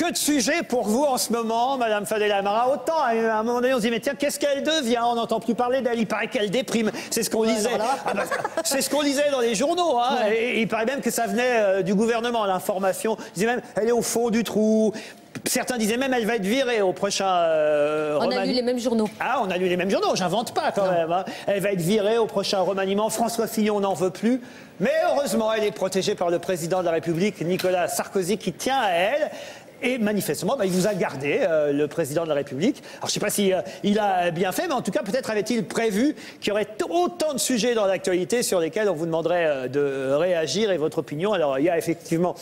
Que de sujets pour vous en ce moment, Madame Fadela Amara. Autant, à un moment donné, on se dit, mais tiens, qu'est-ce qu'elle devient? On n'entend plus parler d'elle, il paraît qu'elle déprime. C'est ce qu'on lisait. Voilà. Ah bah, c'est ce qu'on lisait dans les journaux. Hein. Ouais. Et il paraît même que ça venait du gouvernement, l'information. Ils disaient même, elle est au fond du trou. Certains disaient même elle va être virée au prochain... on a lu les mêmes journaux. Ah, on a lu les mêmes journaux, j'invente pas quand même. Hein. Elle va être virée au prochain remaniement. François Fillon n'en veut plus. Mais heureusement, elle est protégée par le président de la République, Nicolas Sarkozy, qui tient à elle. Et manifestement, bah, il vous a gardé, le président de la République. Alors, je ne sais pas s'il il a bien fait, mais en tout cas, peut-être avait-il prévu qu'il y aurait autant de sujets dans l'actualité sur lesquels on vous demanderait de réagir et votre opinion. Alors, il y a effectivement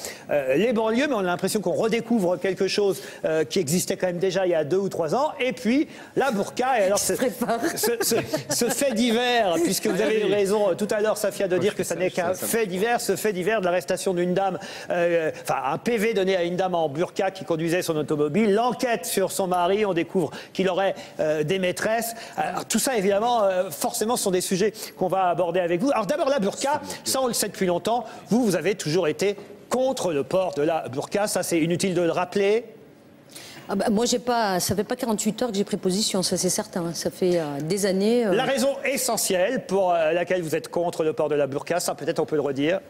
les banlieues, mais on a l'impression qu'on redécouvre quelque chose qui existait quand même déjà il y a 2 ou 3 ans. Et puis, la burqa, et alors ce fait divers, puisque vous avez eu raison tout à l'heure, Safia, de dire que ça n'est qu'un fait divers, ce fait divers de l'arrestation d'une dame, enfin, un PV donné à une dame en burqa qui conduisait son automobile, l'enquête sur son mari, on découvre qu'il aurait des maîtresses. Alors, tout ça, évidemment, forcément, ce sont des sujets qu'on va aborder avec vous. Alors d'abord, la burqa, ça on le sait depuis longtemps, vous avez toujours été contre le port de la burqa, ça c'est inutile de le rappeler. Ah bah, moi, ça fait pas 48 heures que j'ai pris position, ça c'est certain, ça fait des années. La raison essentielle pour laquelle vous êtes contre le port de la burqa, ça peut-être on peut le redire.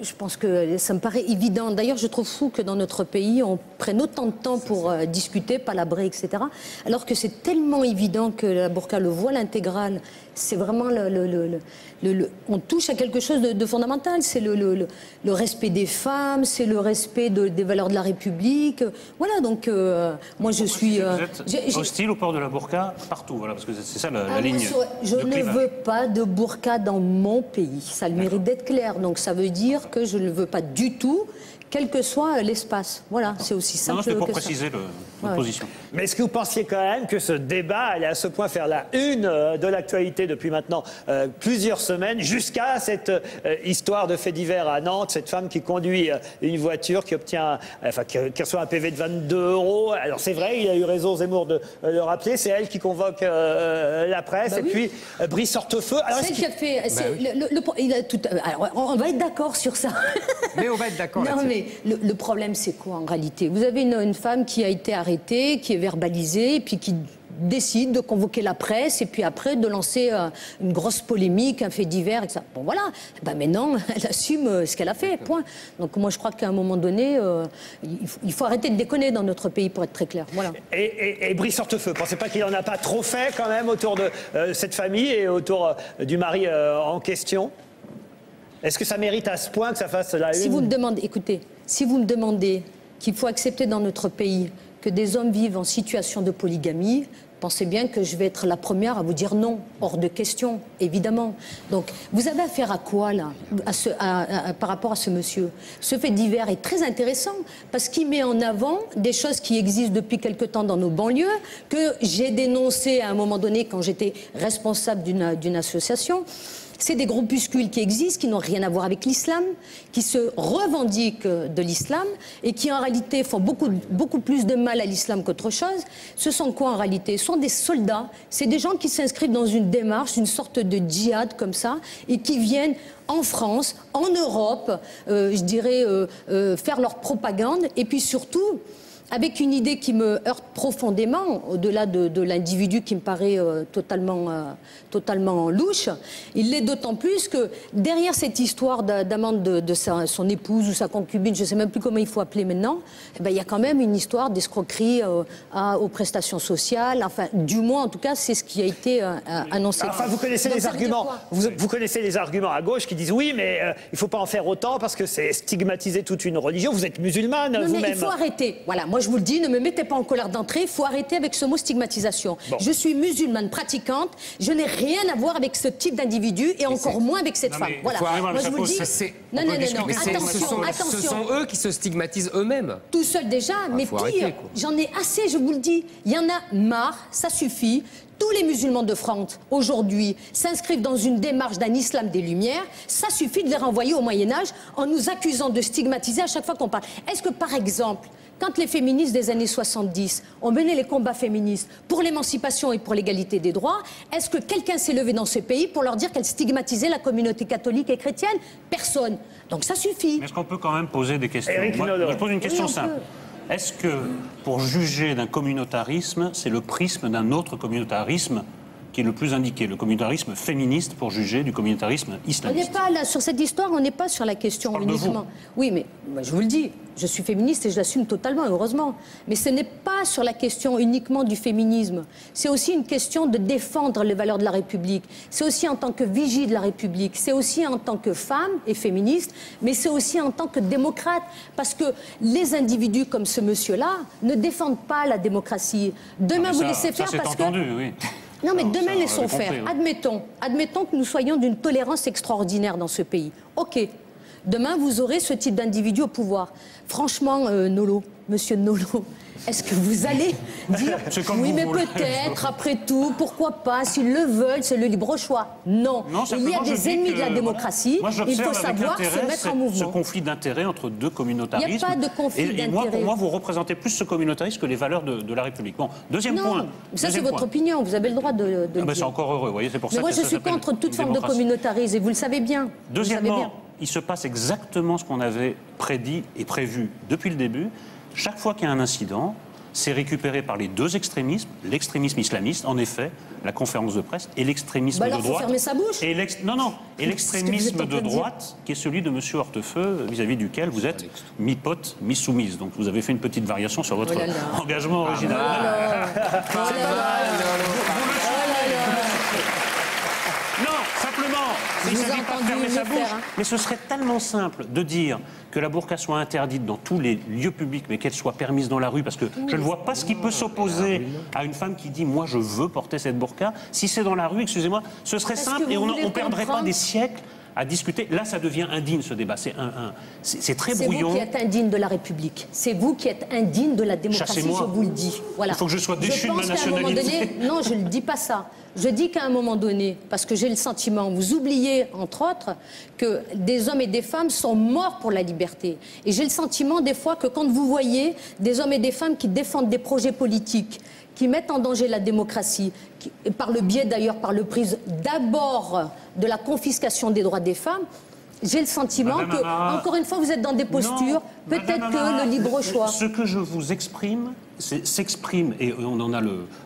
Je pense que ça me paraît évident. D'ailleurs, je trouve fou que dans notre pays, on prenne autant de temps pour discuter, palabrer, etc. Alors que c'est tellement évident que la burqa, le voile intégral, c'est vraiment on touche à quelque chose de fondamental. C'est le respect des femmes, c'est le respect des valeurs de la République. Voilà, donc moi je suis... Vous êtes hostile au port de la burqa partout, voilà, parce que c'est ça la ligne. Je ne veux pas de burqa dans mon pays. Ça a le mérite d'être clair. Donc ça veut dire que je ne veux pas du tout, quel que soit l'espace. Voilà, c'est aussi simple que ça. Non, c'était pour préciser votre position. Mais est-ce que vous pensiez quand même que ce débat allait à ce point faire la une de l'actualité depuis maintenant plusieurs semaines, jusqu'à cette histoire de faits divers à Nantes, cette femme qui conduit une voiture, qui obtient, enfin, qui reçoit un PV de 22 €. Alors c'est vrai, il a eu raison Zemmour de le rappeler, c'est elle qui convoque la presse, bah oui. Et puis Brice Hortefeux. C'est qui a fait... on va être d'accord sur ça. Mais on va être d'accord là-dessus. Mais le problème, c'est quoi en réalité? Vous avez une femme qui a été arrêtée, qui est verbalisée, et puis qui décide de convoquer la presse et puis après de lancer une grosse polémique, un fait divers, etc. Bon voilà, ben maintenant elle assume ce qu'elle a fait, point. Donc moi je crois qu'à un moment donné, il faut arrêter de déconner dans notre pays pour être très clair. Voilà. Et Brice Hortefeux, pensez pas qu'il en a pas trop fait quand même autour de cette famille et autour du mari en question? Est-ce que ça mérite à ce point que ça fasse la une ? Si vous me demandez, écoutez, si vous me demandez qu'il faut accepter dans notre pays que des hommes vivent en situation de polygamie, pensez bien que je vais être la première à vous dire non, hors de question, évidemment. Donc, vous avez affaire à quoi, là, par rapport à ce monsieur? Ce fait divers est très intéressant, parce qu'il met en avant des choses qui existent depuis quelque temps dans nos banlieues, que j'ai dénoncées à un moment donné quand j'étais responsable d'une association. C'est des groupuscules qui existent, qui n'ont rien à voir avec l'islam, qui se revendiquent de l'islam et qui en réalité font beaucoup plus de mal à l'islam qu'autre chose. Ce sont quoi en réalité? Ce sont des soldats, c'est des gens qui s'inscrivent dans une démarche, une sorte de djihad comme ça, et qui viennent en France, en Europe, je dirais, faire leur propagande et puis surtout... avec une idée qui me heurte profondément, au-delà de l'individu qui me paraît totalement louche. Il l'est d'autant plus que derrière cette histoire d'amende de son épouse ou sa concubine, je ne sais même plus comment il faut appeler maintenant, eh ben, il y a quand même une histoire d'escroquerie aux prestations sociales. Enfin, du moins, en tout cas, c'est ce qui a été annoncé. Enfin, vous connaissez les arguments. Vous connaissez les arguments à gauche qui disent oui, mais il ne faut pas en faire autant parce que c'est stigmatiser toute une religion. Vous êtes musulmane vous-même. Il faut arrêter. Voilà. Moi, je vous le dis, ne me mettez pas en colère d'entrée. Il faut arrêter avec ce mot stigmatisation. Bon. Je suis musulmane pratiquante. Je n'ai rien à voir avec ce type d'individu et encore moins avec cette femme. Voilà. Moi, je vous le dis. Non. Attention. Ce sont eux qui se stigmatisent eux-mêmes. Tout seul déjà, mais pire. J'en ai assez, je vous le dis. Il y en a marre, ça suffit. Tous les musulmans de France, aujourd'hui, s'inscrivent dans une démarche d'un islam des Lumières. Ça suffit de les renvoyer au Moyen-Âge en nous accusant de stigmatiser à chaque fois qu'on parle. Est-ce que, par exemple, quand les féministes des années 70 ont mené les combats féministes pour l'émancipation et pour l'égalité des droits, est-ce que quelqu'un s'est levé dans ce pays pour leur dire qu'elle stigmatisait la communauté catholique et chrétienne? Personne. Donc ça suffit. Est-ce qu'on peut quand même poser des questions? Moi, je pose une question simple. Est-ce que, pour juger d'un communautarisme, c'est le prisme d'un autre communautarisme qui est le plus indiqué, le communautarisme féministe, pour juger du communautarisme islamiste? On n'est pas là, sur cette histoire, on n'est pas sur la question uniquement. Oui, mais bah, je vous le dis, je suis féministe et je l'assume totalement, heureusement. Mais ce n'est pas sur la question uniquement du féminisme. C'est aussi une question de défendre les valeurs de la République. C'est aussi en tant que vigie de la République. C'est aussi en tant que femme et féministe, mais c'est aussi en tant que démocrate. Parce que les individus comme ce monsieur-là ne défendent pas la démocratie. Demain, non, ça, vous laissez faire parce entendu, que... Oui. Non, mais demain, laissons faire. Oui. Admettons que nous soyons d'une tolérance extraordinaire dans ce pays. OK. Demain, vous aurez ce type d'individu au pouvoir. Franchement, Naulleau, monsieur Naulleau, est-ce que vous allez dire oui, mais peut-être, après tout, pourquoi pas, s'ils le veulent, c'est le libre choix? Non. Non, il y a des ennemis de la démocratie. Voilà. Moi, il faut savoir se mettre en mouvement. Ce conflit d'intérêts entre deux communautarismes. Il n'y a pas de conflit d'intérêts. Et moi, pour moi, vous représentez plus ce communautarisme que les valeurs de la République. Bon, deuxième point. Ça, c'est votre opinion. Vous avez le droit de le dire. C'est encore heureux. Vous voyez, c'est pour ça. Moi, je suis contre toute forme de communautarisme. Et vous le savez bien. Deuxièmement, il se passe exactement ce qu'on avait prédit et prévu depuis le début. Chaque fois qu'il y a un incident, c'est récupéré par les deux extrémismes, l'extrémisme islamiste, en effet, la conférence de presse, et l'extrémisme de droite. Fermer sa bouche. Et l'extrémisme de droite, qui est celui de M. Hortefeux, vis-à-vis duquel vous êtes mi-pote, mi-soumise. Donc vous avez fait une petite variation sur votre engagement original. Il ne s'agit pas de fermer sa bouche, mais ce serait tellement simple de dire que la burqa soit interdite dans tous les lieux publics, mais qu'elle soit permise dans la rue, parce que je ne vois pas ce qui peut s'opposer à une femme qui dit « moi je veux porter cette burqa ». Si c'est dans la rue, excusez-moi, ce serait simple et on ne perdrait pas des siècles à discuter. Là, ça devient indigne, ce débat. C'est très brouillon. C'est vous qui êtes indigne de la République. C'est vous qui êtes indigne de la démocratie, je vous le dis. Voilà. Il faut que je sois déchu de ma nationalité. Donné, non, je ne dis pas ça. Je dis qu'à un moment donné, parce que j'ai le sentiment, vous oubliez, entre autres, que des hommes et des femmes sont morts pour la liberté. Et j'ai le sentiment, des fois, que quand vous voyez des hommes et des femmes qui défendent des projets politiques, qui mettent en danger la démocratie, qui, par le biais d'ailleurs, par le prisme d'abord de la confiscation des droits des femmes, j'ai le sentiment que, encore une fois, vous êtes dans des postures, peut-être que le libre choix. Ce que je vous exprime, s'exprime, et on en a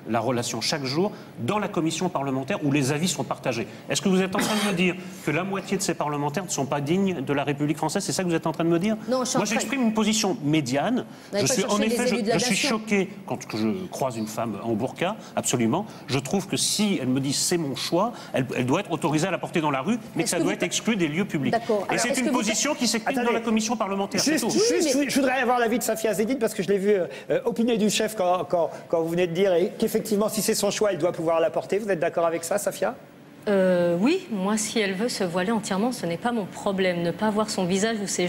la relation chaque jour, dans la commission parlementaire où les avis sont partagés. Est-ce que vous êtes en train de me dire que la moitié de ces parlementaires ne sont pas dignes de la République française? C'est ça que vous êtes en train de me dire? Non, moi, j'exprime une position médiane. Je suis, en effet, je suis choqué quand je croise une femme en burqa, absolument. Je trouve que si elle me dit c'est mon choix, elle doit être autorisée à la porter dans la rue, mais que ça doit être exclu des lieux publics. Et c'est une position qui s'exprime dans la commission parlementaire. Juste, je voudrais avoir l'avis de Safia Azzeddine parce que je l'ai vu opiner du chef quand vous venez de dire qu'effectivement, si c'est son choix, elle doit pouvoir la porter. Vous êtes d'accord avec ça, Safia? Oui, moi, si elle veut se voiler entièrement, ce n'est pas mon problème. Ne pas voir son visage ou ses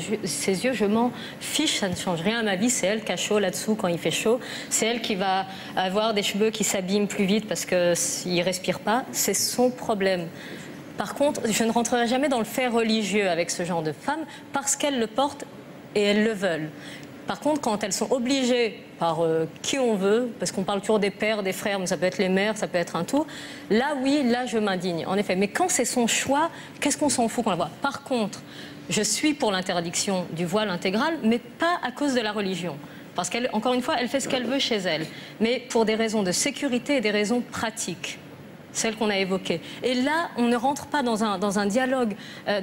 yeux, je m'en fiche, ça ne change rien à ma vie. C'est elle qui a chaud là-dessous quand il fait chaud. C'est elle qui va avoir des cheveux qui s'abîment plus vite parce qu'ils ne respirent pas. C'est son problème. Par contre, je ne rentrerai jamais dans le fait religieux avec ce genre de femmes parce qu'elles le portent et elles le veulent. Par contre, quand elles sont obligées par qui on veut, parce qu'on parle toujours des pères, des frères, mais ça peut être les mères, ça peut être un tout, là, oui, là, je m'indigne, en effet. Mais quand c'est son choix, qu'est-ce qu'on s'en fout qu'on la voit? Par contre, je suis pour l'interdiction du voile intégral, mais pas à cause de la religion. Parce qu'encore une fois, elle fait ce qu'elle veut chez elle, mais pour des raisons de sécurité et des raisons pratiques. Celle qu'on a évoquée. Et là, on ne rentre pas dans un dialogue,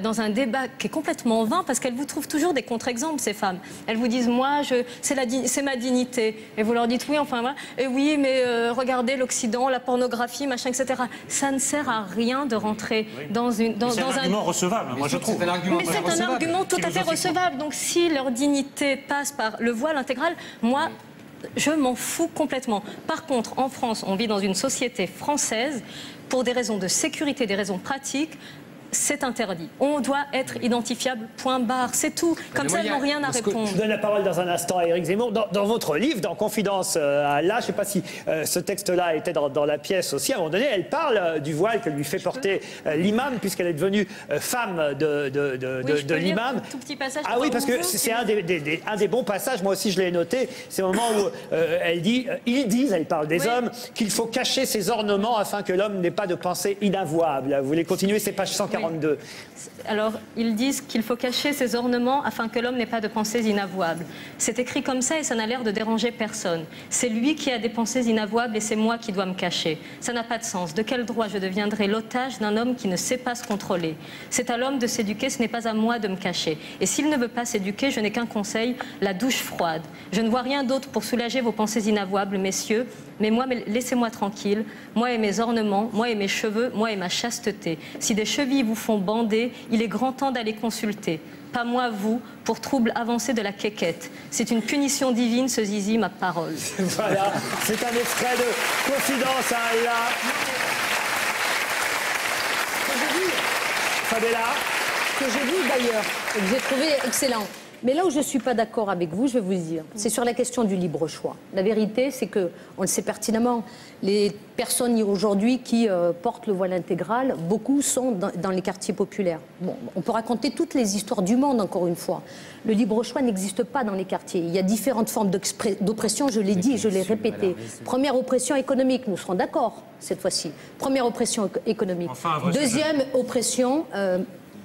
dans un débat qui est complètement vain, parce qu'elles vous trouvent toujours des contre-exemples, ces femmes. Elles vous disent, moi, c'est ma dignité. Et vous leur dites, oui, enfin, voilà. Et oui, mais regardez l'Occident, la pornographie, machin, etc. Ça ne sert à rien de rentrer dans une... C'est un argument recevable, moi, je trouve. Mais c'est un argument tout à fait recevable. Donc, si leur dignité passe par le voile intégral, moi... Je m'en fous complètement. Par contre, en France, on vit dans une société française, pour des raisons de sécurité, des raisons pratiques, c'est interdit. On doit être identifiable, point barre, c'est tout. Comme ça, elles n'ont rien à répondre. Je vous donne la parole dans un instant à Éric Zemmour. Dans votre livre, dans Confidence à Allah, je ne sais pas si ce texte-là était dans la pièce aussi, à un moment donné, elle parle du voile que lui fait porter l'imam, puisqu'elle est devenue femme de l'imam. Ah oui, parce que c'est un des bons passages, moi aussi je l'ai noté, c'est le moment où elle dit, elle parle des hommes, qu'il faut cacher ses ornements afin que l'homme n'ait pas de pensée inavouable. Vous voulez continuer ces pages 140? 1942. Alors, ils disent qu'il faut cacher ses ornements afin que l'homme n'ait pas de pensées inavouables. C'est écrit comme ça et ça n'a l'air de déranger personne. C'est lui qui a des pensées inavouables et c'est moi qui dois me cacher. Ça n'a pas de sens. De quel droit je deviendrai l'otage d'un homme qui ne sait pas se contrôler? C'est à l'homme de s'éduquer, ce n'est pas à moi de me cacher. Et s'il ne veut pas s'éduquer, je n'ai qu'un conseil, la douche froide. Je ne vois rien d'autre pour soulager vos pensées inavouables, messieurs, mais moi, laissez-moi tranquille, moi et mes ornements, moi et mes cheveux, moi et ma chasteté. Si des chevilles vous font bander, il est grand temps d'aller consulter. Pas moi, vous, pour trouble avancé de la quéquette. C'est une punition divine, ce zizi, ma parole. Voilà, c'est un extrait de Confidence à Allah. Fadela, que j'ai vu d'ailleurs, et que j'ai trouvé excellent. Mais là où je ne suis pas d'accord avec vous, je vais vous le dire, c'est sur la question du libre choix. La vérité, c'est que, on le sait pertinemment, les personnes aujourd'hui qui portent le voile intégral, beaucoup sont dans les quartiers populaires. Bon, on peut raconter toutes les histoires du monde, encore une fois. Le libre choix n'existe pas dans les quartiers. Il y a différentes formes d'oppression, je l'ai dit, je l'ai répété. Première oppression économique, nous serons d'accord cette fois-ci. Première oppression économique. Deuxième oppression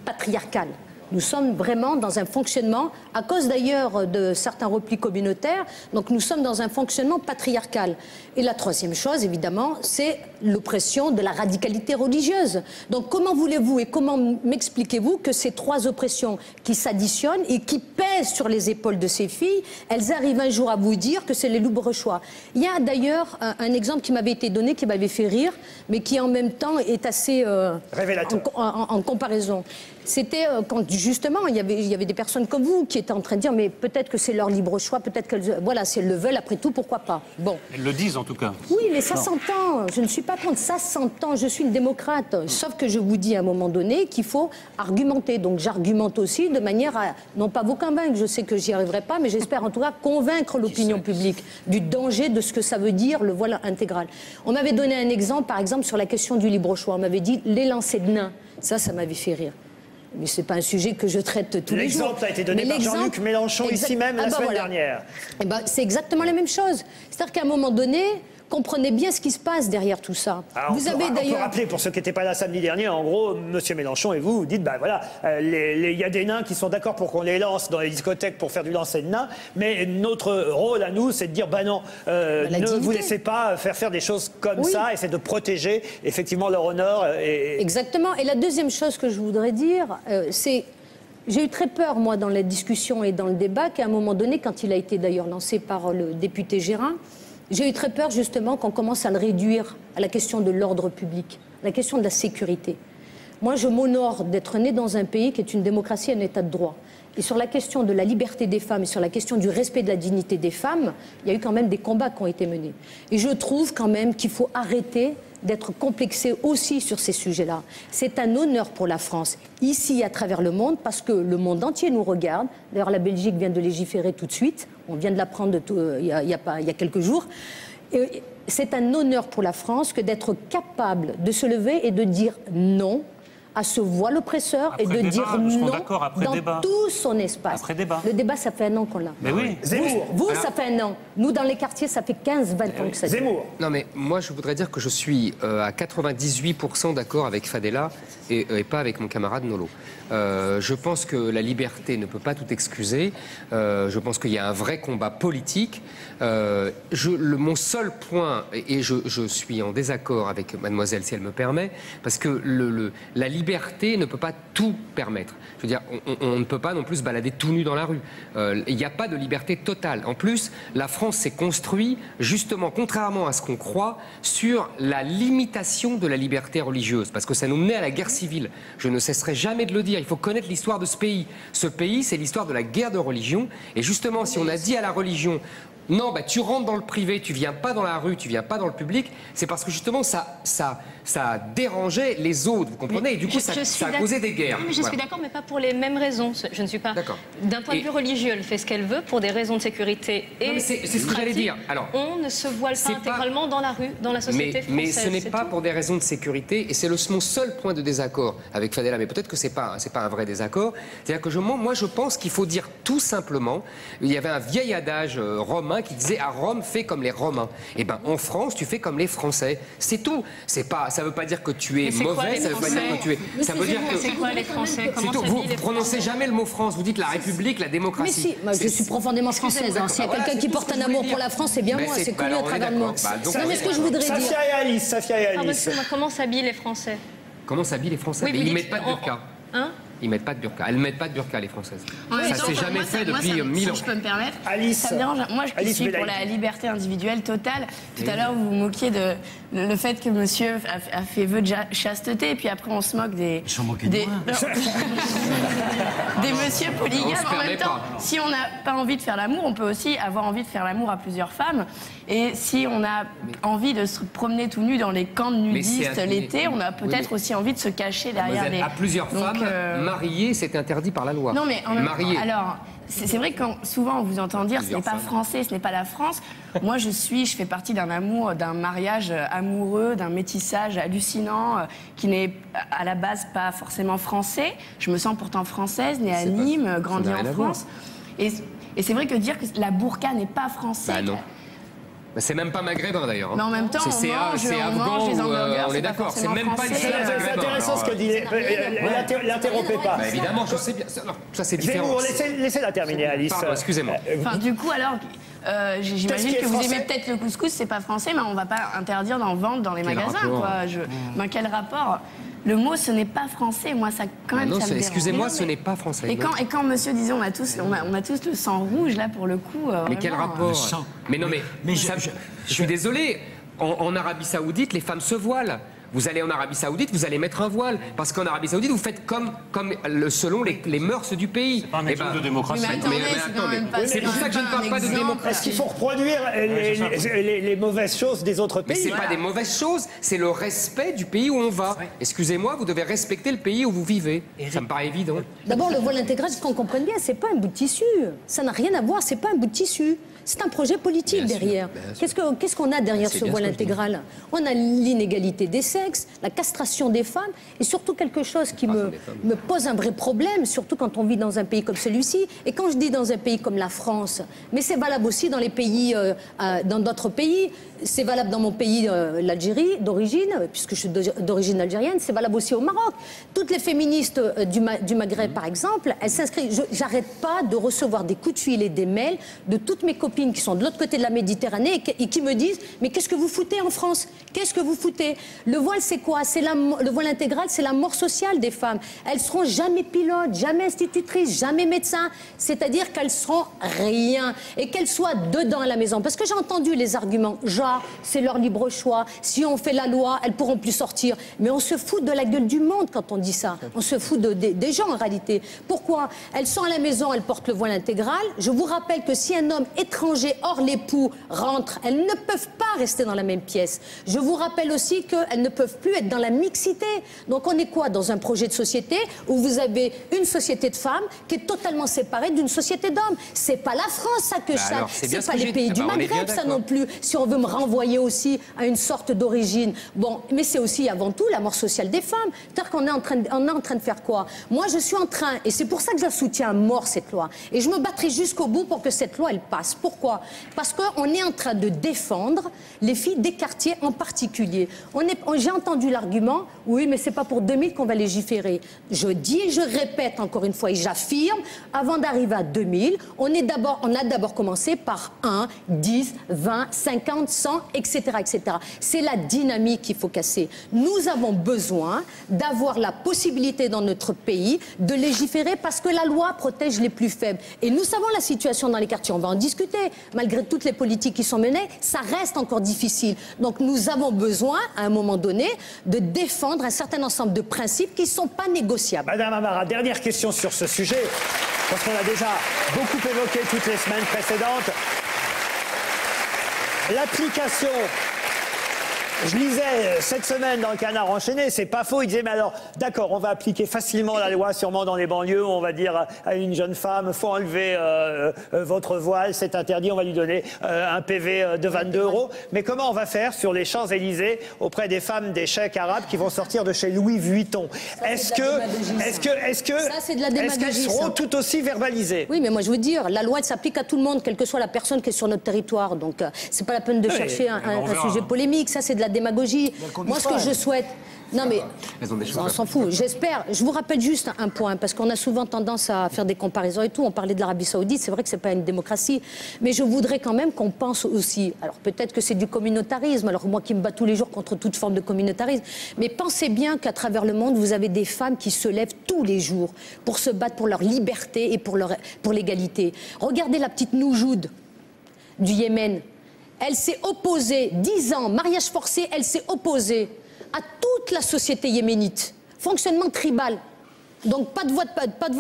patriarcale. Nous sommes vraiment dans un fonctionnement, à cause d'ailleurs de certains replis communautaires, donc nous sommes dans un fonctionnement patriarcal. Et la troisième chose, évidemment, c'est l'oppression de la radicalité religieuse. Donc comment voulez-vous et comment m'expliquez-vous que ces trois oppressions qui s'additionnent et qui pèsent sur les épaules de ces filles, elles arrivent un jour à vous dire que c'est les libres choix? Il y a d'ailleurs un exemple qui m'avait été donné, qui m'avait fait rire, mais qui en même temps est assez... révélateur. En comparaison. C'était quand justement, il y avait des personnes comme vous qui étaient en train de dire, mais peut-être que c'est leur libre choix, peut-être qu'elles... Voilà, si elles le veulent, après tout, pourquoi pas? Bon. Elles le disent en tout cas. Oui, mais ça s'entend. Je ne suis pas contre ça s'entend. Je suis une démocrate. Sauf que je vous dis à un moment donné qu'il faut argumenter. Donc j'argumente aussi de manière à, non pas vous convaincre, je sais que j'y arriverai pas, mais j'espère en tout cas convaincre l'opinion publique du danger de ce que ça veut dire le voile intégral. On m'avait donné un exemple, par exemple, sur la question du libre choix. On m'avait dit les lancers de nains. Ça m'avait fait rire. Mais ce n'est pas un sujet que je traite tous les jours. L'exemple a été donné par Jean-Luc Mélenchon ici même la semaine dernière. C'est exactement la même chose. C'est-à-dire qu'à un moment donné, comprenez bien ce qui se passe derrière tout ça. Alors vous avez d'ailleurs... On peut rappeler, pour ceux qui n'étaient pas là samedi dernier, en gros, M. Mélenchon et vous, vous dites, ben voilà, il y a des nains qui sont d'accord pour qu'on les lance dans les discothèques pour faire du lancer de nains, mais notre rôle à nous, c'est de dire, ben non, ne vous laissez pas faire des choses comme ça, et c'est de protéger, effectivement, leur honneur. Exactement. Et la deuxième chose que je voudrais dire, c'est... J'ai eu très peur, moi, dans la discussion et dans le débat, qu'à un moment donné, quand il a été d'ailleurs lancé par le député Gérin, j'ai eu très peur, justement, qu'on commence à le réduire à la question de l'ordre public, à la question de la sécurité. Moi, je m'honore d'être née dans un pays qui est une démocratie et un état de droit. Et sur la question de la liberté des femmes et sur la question du respect de la dignité des femmes, il y a eu quand même des combats qui ont été menés. Et je trouve quand même qu'il faut arrêter d'être complexé aussi sur ces sujets-là. C'est un honneur pour la France, ici à travers le monde, parce que le monde entier nous regarde. D'ailleurs, la Belgique vient de légiférer tout de suite. On vient de l'apprendre il y a quelques jours. C'est un honneur pour la France que d'être capable de se lever et de dire non à ce voile oppresseur et de dire non dans tout son espace. Le débat, ça fait un an qu'on l'a. Mais oui. Zemmour. Vous, ça fait un an. Nous, dans les quartiers, ça fait 15-20 ans que ça dure. Zemmour. Non, mais moi, je voudrais dire que je suis à 98% d'accord avec Fadela et pas avec mon camarade Naulleau. Je pense que la liberté ne peut pas tout excuser. Je pense qu'il y a un vrai combat politique. Mon seul point, et je suis en désaccord avec mademoiselle, si elle me permet, parce que la liberté ne peut pas tout permettre. Je veux dire, on ne peut pas non plus se balader tout nu dans la rue. Il n'y a pas de liberté totale. En plus, la France s'est construite, justement, contrairement à ce qu'on croit, sur la limitation de la liberté religieuse, parce que ça nous menait à la guerre civile. Je ne cesserai jamais de le dire. Il faut connaître l'histoire de ce pays. Ce pays, c'est l'histoire de la guerre de religion. Et justement, si on a dit à la religion... Non, bah, tu rentres dans le privé, tu viens pas dans la rue, tu viens pas dans le public. C'est parce que justement, ça dérangeait les autres, vous comprenez? Et du coup, ça a causé des guerres. Non, mais je suis d'accord, mais pas pour les mêmes raisons. Je ne suis pas... D'un point de vue religieux, elle fait ce qu'elle veut pour des raisons de sécurité et... C'est ce que j'allais dire. Alors, on ne se voile pas intégralement dans la rue, dans la société française. Mais ce n'est pas pour des raisons de sécurité, et c'est mon seul point de désaccord avec Fadela, mais peut-être que c'est pas un vrai désaccord. C'est-à-dire que moi, je pense qu'il faut dire tout simplement... Il y avait un vieil adage romain qui disait à Rome, fais comme les Romains. Et ben en France, tu fais comme les Français. C'est tout. Ça ne veut pas dire que tu es mauvais, ça ne veut pas dire que tu es. Ça veut dire que c'est quoi les Français? Vous ne prononcez jamais le mot France. Vous dites la République, la démocratie. Mais si, je suis profondément française. S'il y a quelqu'un qui porte un amour pour la France, c'est bien moi. C'est connu à travers le monde. Mais ce que je voudrais dire. Safia et Alice. Comment s'habillent les Français? Comment s'habillent les Français? Ils ne mettent pas de burqa. Hein? Ils ne mettent pas de burqa. Elles ne mettent pas de burqa, les Françaises. Ça s'est jamais fait depuis 1000 ans. Si je peux me permettre, Alice, ça me dérange. Moi, je suis pour la liberté individuelle totale. Tout à l'heure, vous vous moquiez de le fait que monsieur a fait vœu de chasteté, et puis après, on se moque des... Je moque des... des messieurs polygames. En même temps, si on n'a pas envie de faire l'amour, on peut aussi avoir envie de faire l'amour à plusieurs femmes. Et si on a envie de se promener tout nu dans les camps de nudistes l'été, on a peut-être aussi envie de se cacher derrière les... À plusieurs femmes, marié, c'est interdit par la loi. Non, mais en même temps, alors, c'est vrai que souvent on vous entend dire ce n'est pas français, ce n'est pas la France. Moi, je fais partie d'un amour, d'un mariage amoureux, d'un métissage hallucinant qui n'est à la base pas forcément français. Je me sens pourtant française, née à Nîmes, grandie en France. Et c'est vrai que dire que la burqa n'est pas française. Bah non. C'est même pas maghrébin d'ailleurs. Mais en même temps, c'est afghan, on est d'accord. C'est même pas une salade maghrébin. C'est intéressant ce que dit. L'interrompez pas. Bah, évidemment, je sais bien. Alors, ça, c'est différent. Laissez-la terminer, Alice. Pardon, excusez-moi. Enfin, du coup, alors, j'imagine que vous aimez peut-être le couscous, c'est pas français, mais on va pas interdire d'en vendre dans les magasins, quoi. Ben, quel rapport? Le mot, ce n'est pas français. Moi, ça, quand même, ça me dérange. Excusez-moi, ce n'est pas français. Et quand monsieur disait, on a tous le sang rouge, là, pour le coup... mais quel rapport? Mais non, mais je suis désolé. En Arabie Saoudite, les femmes se voilent. Vous allez en Arabie Saoudite, vous allez mettre un voile. Parce qu'en Arabie Saoudite, vous faites selon les mœurs du pays. C'est pas un exemple de démocratie. Mais c'est pour ça que je ne parle pas de démocratie. Est-ce qu'il faut reproduire les mauvaises choses des autres pays? Mais c'est pas des mauvaises choses, c'est le respect du pays où on va. Excusez-moi, vous devez respecter le pays où vous vivez. Ça me paraît évident. D'abord, le voile intégral, ce qu'on comprenne bien, c'est pas un bout de tissu. Ça n'a rien à voir, c'est pas un bout de tissu. C'est un projet politique derrière. Qu'est-ce qu'on a derrière ce voile intégral? On a l'inégalité des sexes, la castration des femmes, et surtout quelque chose qui me pose un vrai problème, surtout quand on vit dans un pays comme celui-ci. Et quand je dis dans un pays comme la France, mais c'est valable aussi dans les pays, dans d'autres pays. C'est valable dans mon pays, l'Algérie, d'origine, puisque je suis d'origine algérienne. C'est valable aussi au Maroc. Toutes les féministes du Maghreb, par exemple, elles s'inscrivent. J'arrête pas de recevoir des coups de fil et des mails de toutes mes copines qui sont de l'autre côté de la Méditerranée et qui me disent « Mais qu'est-ce que vous foutez en France? Qu'est-ce que vous foutez? » Le voile, c'est quoi? Le voile intégral, c'est la mort sociale des femmes. Elles seront jamais pilotes, jamais institutrices, jamais médecins. C'est-à-dire qu'elles seront rien. Et qu'elles soient dedans à la maison. Parce que j'ai entendu les arguments. C'est leur libre choix. Si on fait la loi, elles pourront plus sortir. Mais on se fout de la gueule du monde quand on dit ça. On se fout des gens en réalité. Pourquoi? Elles sont à la maison, elles portent le voile intégral. Je vous rappelle que si un homme étranger hors l'époux rentre, elles ne peuvent pas rester dans la même pièce. Je vous rappelle aussi qu'elles ne peuvent plus être dans la mixité. Donc on est quoi? Dans un projet de société où vous avez une société de femmes qui est totalement séparée d'une société d'hommes. C'est pas la France ça que ça. C'est pas les pays du Maghreb ça non plus. Si on veut me renvoyer aussi à une sorte d'origine. Bon, mais c'est aussi avant tout la mort sociale des femmes. C'est-à-dire qu'on est en train de faire quoi? Moi, je suis en train, et c'est pour ça que je la soutiens à mort, cette loi. Et je me battrai jusqu'au bout pour que cette loi, elle passe. Pourquoi? Parce qu'on est en train de défendre les filles des quartiers en particulier. J'ai entendu l'argument, oui, mais c'est pas pour 2000 qu'on va légiférer. Je dis et je répète encore une fois, et j'affirme, avant d'arriver à 2000, on a d'abord commencé par 1, 10, 20, 50, 100, etc., etc. C'est la dynamique qu'il faut casser. Nous avons besoin d'avoir la possibilité dans notre pays de légiférer parce que la loi protège les plus faibles. Et nous savons la situation dans les quartiers, on va en discuter. Malgré toutes les politiques qui sont menées, ça reste encore difficile. Donc nous avons besoin, à un moment donné, de défendre un certain ensemble de principes qui ne sont pas négociables. Madame Amara, dernière question sur ce sujet, parce qu'on a déjà beaucoup évoqué toutes les semaines précédentes. L'application, je lisais cette semaine dans le Canard enchaîné, c'est pas faux, il disait mais alors d'accord, on va appliquer facilement la loi sûrement dans les banlieues, on va dire à une jeune femme, faut enlever votre voile, c'est interdit, on va lui donner un PV de 22 €. Mais comment on va faire sur les Champs-Élysées auprès des femmes des cheikhs arabes qui vont sortir de chez Louis Vuitton? Est-ce qu'elles seront tout aussi verbalisées? Oui, mais moi je veux dire, la loi elle s'applique à tout le monde, quelle que soit la personne qui est sur notre territoire, donc c'est pas la peine de chercher un sujet polémique, ça c'est de la démagogie. Moi, ce que je souhaite, Non mais, on s'en fout. J'espère, je vous rappelle juste un point, parce qu'on a souvent tendance à faire des comparaisons et tout. On parlait de l'Arabie Saoudite, c'est vrai que c'est pas une démocratie, mais je voudrais quand même qu'on pense aussi, alors peut-être que c'est du communautarisme, alors moi qui me bats tous les jours contre toute forme de communautarisme, mais pensez bien qu'à travers le monde, vous avez des femmes qui se lèvent tous les jours pour se battre pour leur liberté et pour l'égalité. Regardez la petite Noujoud du Yémen. Elle s'est opposée, 10 ans, mariage forcé, elle s'est opposée à toute la société yéménite. Fonctionnement tribal. Donc pas de voix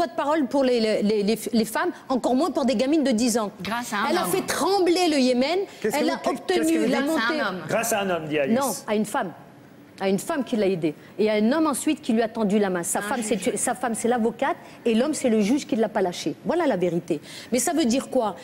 de parole pour les femmes, encore moins pour des gamines de 10 ans. Grâce à un homme. Elle a fait trembler le Yémen, elle a obtenu la montée... Grâce à un homme, dit Alice. Non, à une femme. À une femme qui l'a aidée. Et à un homme ensuite qui lui a tendu la main. Sa femme, c'est l'avocate, et l'homme, c'est le juge qui ne l'a pas lâché. Voilà la vérité. Mais ça veut dire quoi?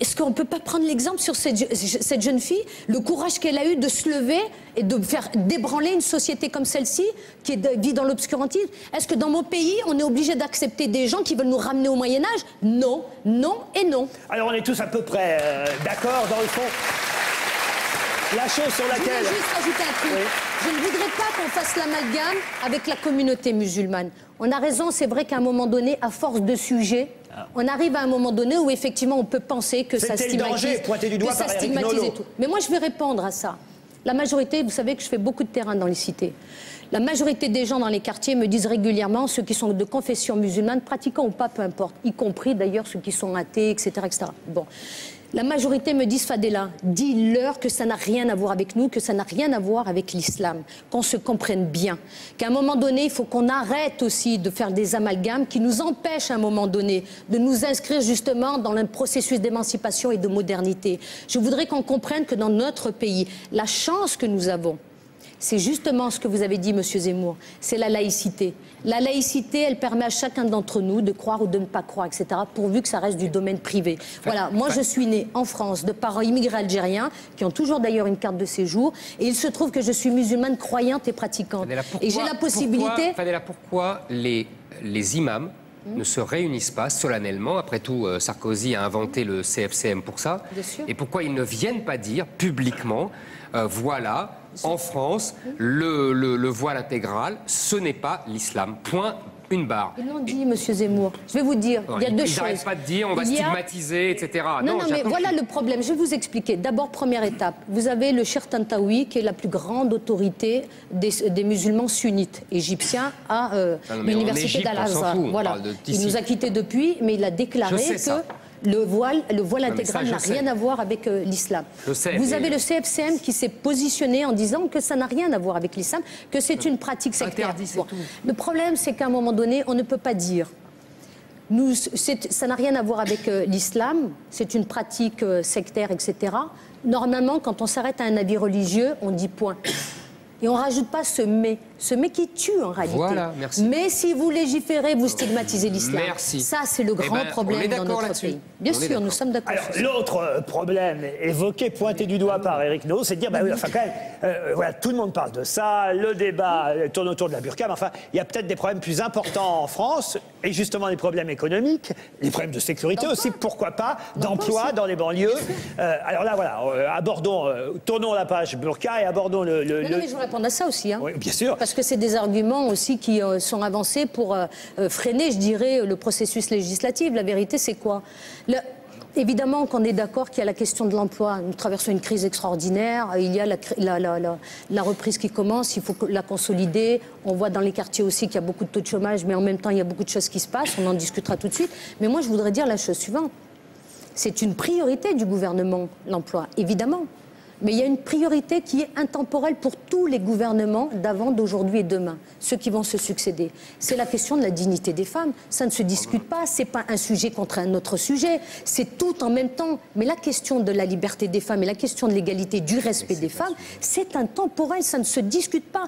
Est-ce qu'on ne peut pas prendre l'exemple sur cette jeune fille, le courage qu'elle a eu de se lever et de faire débranler une société comme celle-ci, qui vit dans l'obscurantisme? Est-ce que dans mon pays, on est obligé d'accepter des gens qui veulent nous ramener au Moyen-Âge? Non, non et non. Alors on est tous à peu près d'accord, dans le fond. La chose sur laquelle... Je voulais juste ajouter un truc. Oui. Je ne voudrais pas qu'on fasse l'amalgame avec la communauté musulmane. On a raison, c'est vrai qu'à un moment donné, à force de sujets... On arrive à un moment donné où effectivement on peut penser que ça stigmatise, et tout. Mais moi je vais répondre à ça. La majorité, vous savez que je fais beaucoup de terrain dans les cités. La majorité des gens dans les quartiers me disent régulièrement, ceux qui sont de confession musulmane, pratiquants ou pas, peu importe, y compris d'ailleurs ceux qui sont athées, etc. etc. Bon. La majorité me disent, Fadela, dis-leur que ça n'a rien à voir avec nous, que ça n'a rien à voir avec l'islam, qu'on se comprenne bien, qu'à un moment donné, il faut qu'on arrête aussi de faire des amalgames qui nous empêchent à un moment donné de nous inscrire justement dans un processus d'émancipation et de modernité. Je voudrais qu'on comprenne que dans notre pays, la chance que nous avons, c'est justement ce que vous avez dit, monsieur Zemmour, c'est la laïcité. La laïcité, elle permet à chacun d'entre nous de croire ou de ne pas croire, etc., pourvu que ça reste du domaine privé. Voilà, moi je suis née en France de parents immigrés algériens, qui ont toujours d'ailleurs une carte de séjour, et il se trouve que je suis musulmane croyante et pratiquante. Fadela, et j'ai la possibilité... Fadela, pourquoi les imams ne se réunissent pas solennellement? Après tout, Sarkozy a inventé le CFCM pour ça. Et pourquoi ils ne viennent pas dire publiquement, voilà... En France, le voile intégral, ce n'est pas l'islam. Point, une barre. Ils l'ont dit, monsieur Zemmour. Je vais vous dire, il y a deux choses. Ils n'arrêtent pas de dire, on va stigmatiser, etc. Non, non, mais voilà le problème. Je vais vous expliquer. D'abord, première étape, vous avez le Cher Tantawi, qui est la plus grande autorité des musulmans sunnites égyptiens à l'université d'Al-Azhar. Voilà. Il nous a quittés depuis, mais il a déclaré que... Le voile intégral n'a rien à voir avec l'islam. Vous avez le CFCM qui s'est positionné en disant que ça n'a rien à voir avec l'islam, que c'est une pratique sectaire. Le problème, c'est qu'à un moment donné, on ne peut pas dire. Ça n'a rien à voir avec l'islam, c'est une pratique sectaire, etc. Normalement, quand on s'arrête à un avis religieux, on dit point. Et on ne rajoute pas ce « mais ». Ce « mais » qui tue, en réalité. Voilà, merci. Mais si vous légiférez, vous stigmatisez l'islam. Merci. Ça, c'est le grand problème dans notre pays. Bien sûr, nous sommes d'accord. Alors, l'autre problème évoqué, pointé du doigt par Eric Naulleau, c'est de dire, bah oui, enfin, quand même, voilà, tout le monde parle de ça, le débat tourne autour de la burqa, mais enfin, il y a peut-être des problèmes plus importants en France, et justement les problèmes économiques, les problèmes de sécurité aussi, pourquoi pas, d'emploi dans les banlieues. Alors là, voilà, abordons, tournons la page burqa et abordons le... Non, mais je vais répondre à ça aussi. Hein. Oui, bien sûr. Parce que c'est des arguments aussi qui sont avancés pour freiner, je dirais, le processus législatif. La vérité, c'est quoi? Évidemment qu'on est d'accord qu'il y a la question de l'emploi. Nous traversons une crise extraordinaire, il y a la reprise qui commence, il faut la consolider. On voit dans les quartiers aussi qu'il y a beaucoup de taux de chômage, mais en même temps, il y a beaucoup de choses qui se passent. On en discutera tout de suite. Mais moi, je voudrais dire la chose suivante. C'est une priorité du gouvernement, l'emploi, évidemment. Mais il y a une priorité qui est intemporelle pour tous les gouvernements d'avant, d'aujourd'hui et demain, ceux qui vont se succéder. C'est la question de la dignité des femmes. Ça ne se discute pas, c'est pas un sujet contre un autre sujet, c'est tout en même temps. Mais la question de la liberté des femmes et la question de l'égalité, du respect des femmes, c'est intemporel, ça ne se discute pas.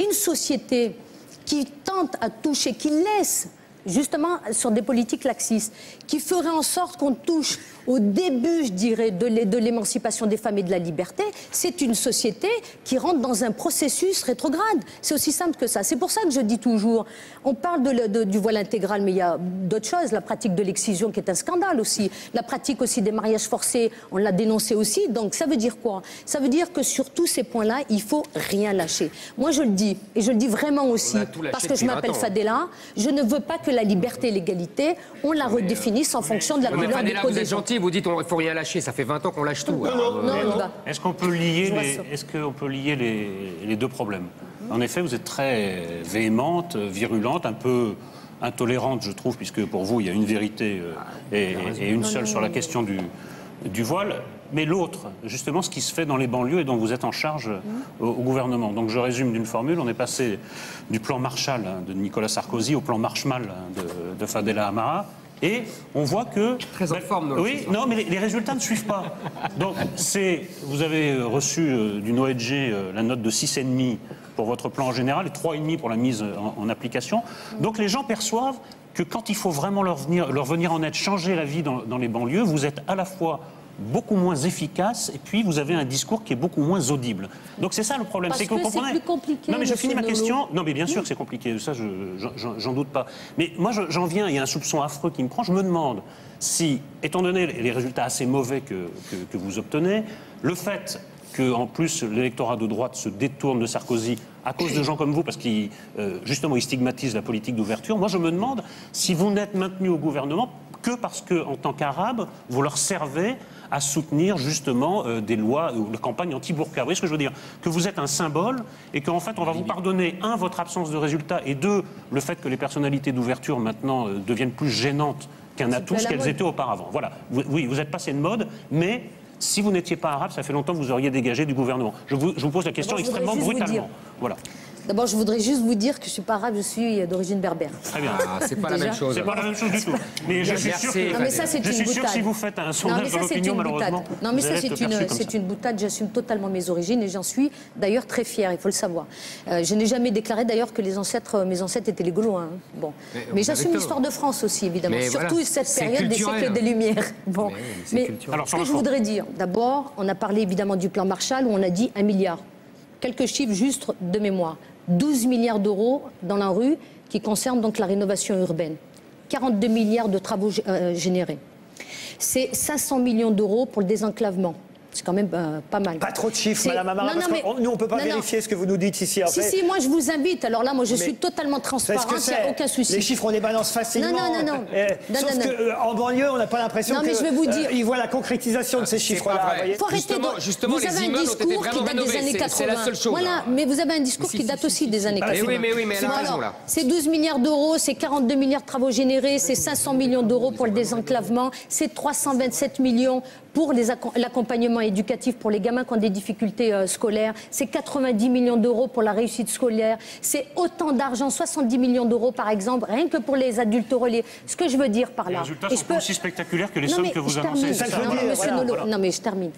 Une société qui tente à toucher, qui laisse... justement sur des politiques laxistes, qui feraient en sorte qu'on touche au début, je dirais, de l'émancipation des femmes et de la liberté, c'est une société qui rentre dans un processus rétrograde. C'est aussi simple que ça. C'est pour ça que je dis toujours, on parle du voile intégral, mais il y a d'autres choses, la pratique de l'excision qui est un scandale aussi, la pratique aussi des mariages forcés, on l'a dénoncé aussi, donc ça veut dire quoi? Ça veut dire que sur tous ces points-là, il ne faut rien lâcher. Moi je le dis, et je le dis vraiment aussi, parce que je m'appelle Fadela, je ne veux pas que la liberté et l'égalité, on la redéfinisse en fonction de la couleur de peau des gens. Vous dites qu'il ne faut rien lâcher, ça fait 20 ans qu'on lâche tout. Est-ce qu'on peut lier, les deux problèmes? En effet, vous êtes très véhémente, virulente, un peu intolérante, je trouve, puisque pour vous, il y a une vérité et une seule sur la question du voile. Mais l'autre, justement, ce qui se fait dans les banlieues et dont vous êtes en charge au gouvernement. Donc je résume d'une formule, on est passé du plan Marshall de Nicolas Sarkozy au plan Marshmal de Fadela Amara. Et on voit que... Très en forme, non? Oui, non, mais les résultats ne suivent pas. Donc, vous avez reçu d'une ONG la note de 6,5 pour votre plan en général et 3,5 pour la mise en application. Donc, les gens perçoivent que quand il faut vraiment leur venir en aide, changer la vie dans les banlieues, vous êtes à la fois beaucoup moins efficace et puis vous avez un discours qui est beaucoup moins audible. Donc c'est ça le problème. Parce que c'est plus compliqué. Non mais je finis ma question. Non mais bien sûr que c'est compliqué, ça j'en doute pas. Mais moi j'en viens, il y a un soupçon affreux qui me prend, je me demande si, étant donné les résultats assez mauvais que vous obtenez, le fait que en plus l'électorat de droite se détourne de Sarkozy à cause de gens comme vous, parce qu'ils justement ils stigmatisent la politique d'ouverture, moi je me demande si vous n'êtes maintenu au gouvernement que parce que, en tant qu'arabe, vous leur servez à soutenir justement des lois ou la campagne anti-burqa. Vous voyez ce que je veux dire? Que vous êtes un symbole et qu'en fait on va vous pardonner, un, votre absence de résultats et deux, le fait que les personnalités d'ouverture maintenant deviennent plus gênantes qu'un atout, ce qu'elles étaient auparavant. Voilà. Oui, vous êtes passé de mode, mais si vous n'étiez pas arabe, ça fait longtemps que vous auriez dégagé du gouvernement. Je vous pose la question extrêmement brutalement. Voilà. D'abord, je voudrais juste vous dire que je ne suis pas arabe, je suis d'origine berbère. Très bien. Ah, c'est pas la même chose. C'est pas la même chose du tout. Mais je suis sûr que si vous faites un sondage de l'opinion, malheureusement... Non, mais ça, c'est une boutade. J'assume totalement mes origines et j'en suis d'ailleurs très fière, il faut le savoir. Je n'ai jamais déclaré d'ailleurs que mes ancêtres étaient les Gaulois. Hein. Bon. Mais j'assume l'histoire de France aussi, évidemment. Mais surtout voilà, cette période des siècles des Lumières. Bon. Mais ce que je voudrais dire, d'abord, on a parlé évidemment du plan Marshall où on a dit 1 milliard. Quelques chiffres juste de mémoire. 12 milliards d'euros dans la rue qui concernent donc la rénovation urbaine. 42 milliards de travaux générés. C'est 500 millions d'euros pour le désenclavement. C'est quand même pas mal. Pas trop de chiffres, Madame Amara, non, parce que nous, on ne peut pas vérifier ce que vous nous dites ici. Après. Si, si, moi, je vous invite. Alors là, moi, je suis totalement transparente, il n'y a aucun souci. Les chiffres, on les balance facilement. Non. Sauf qu'en banlieue, on n'a pas l'impression qu'ils voient la concrétisation de ces chiffres-là. Il faut arrêter de... Justement, vous avez un discours qui date des années 80. C'est la seule chose. Voilà, mais vous avez un discours qui date aussi des années 80. Mais oui, mais elle a raison, là. C'est 12 milliards d'euros, c'est 42 milliards de travaux générés, c'est 500 millions d'euros pour le désenclavement, c'est 327 millions pour l'accompagnement éducatif pour les gamins qui ont des difficultés scolaires, c'est 90 millions d'euros pour la réussite scolaire, c'est autant d'argent, 70 millions d'euros par exemple, rien que pour les adultes relais. Ce que je veux dire par là... Les résultats sont aussi spectaculaires que les sommes que vous annoncez. Non mais je termine.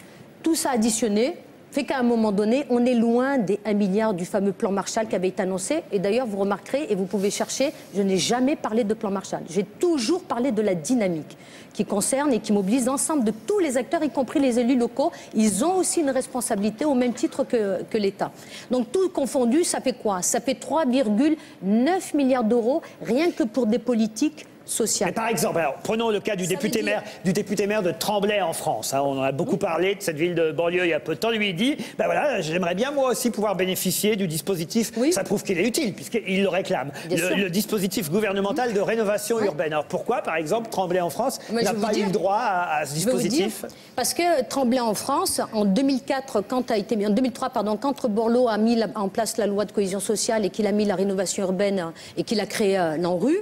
Tout ça additionné fait qu'à un moment donné, on est loin des 1 milliard du fameux plan Marshall qui avait été annoncé. Et d'ailleurs, vous remarquerez, et vous pouvez chercher, je n'ai jamais parlé de plan Marshall. J'ai toujours parlé de la dynamique qui concerne et qui mobilise l'ensemble de tous les acteurs, y compris les élus locaux. Ils ont aussi une responsabilité au même titre que l'État. Donc tout confondu, ça fait quoi? Ça fait 3,9 milliards d'euros rien que pour des politiques sociales. Mais par exemple, alors, prenons le cas du député maire de Tremblay en France. Hein, on en a beaucoup parlé de cette ville de banlieue il y a peu de temps. Lui, il dit ben voilà, j'aimerais bien moi aussi pouvoir bénéficier du dispositif. Oui. Ça prouve qu'il est utile, puisqu'il le réclame. Le dispositif gouvernemental de rénovation urbaine. Alors pourquoi, par exemple, Tremblay en France n'a pas eu le droit à ce dispositif? Parce que Tremblay en France, en 2004, en 2003, pardon, quand Borloo a mis en place la loi de cohésion sociale et qu'il a mis la rénovation urbaine et qu'il a créé l'ANRU,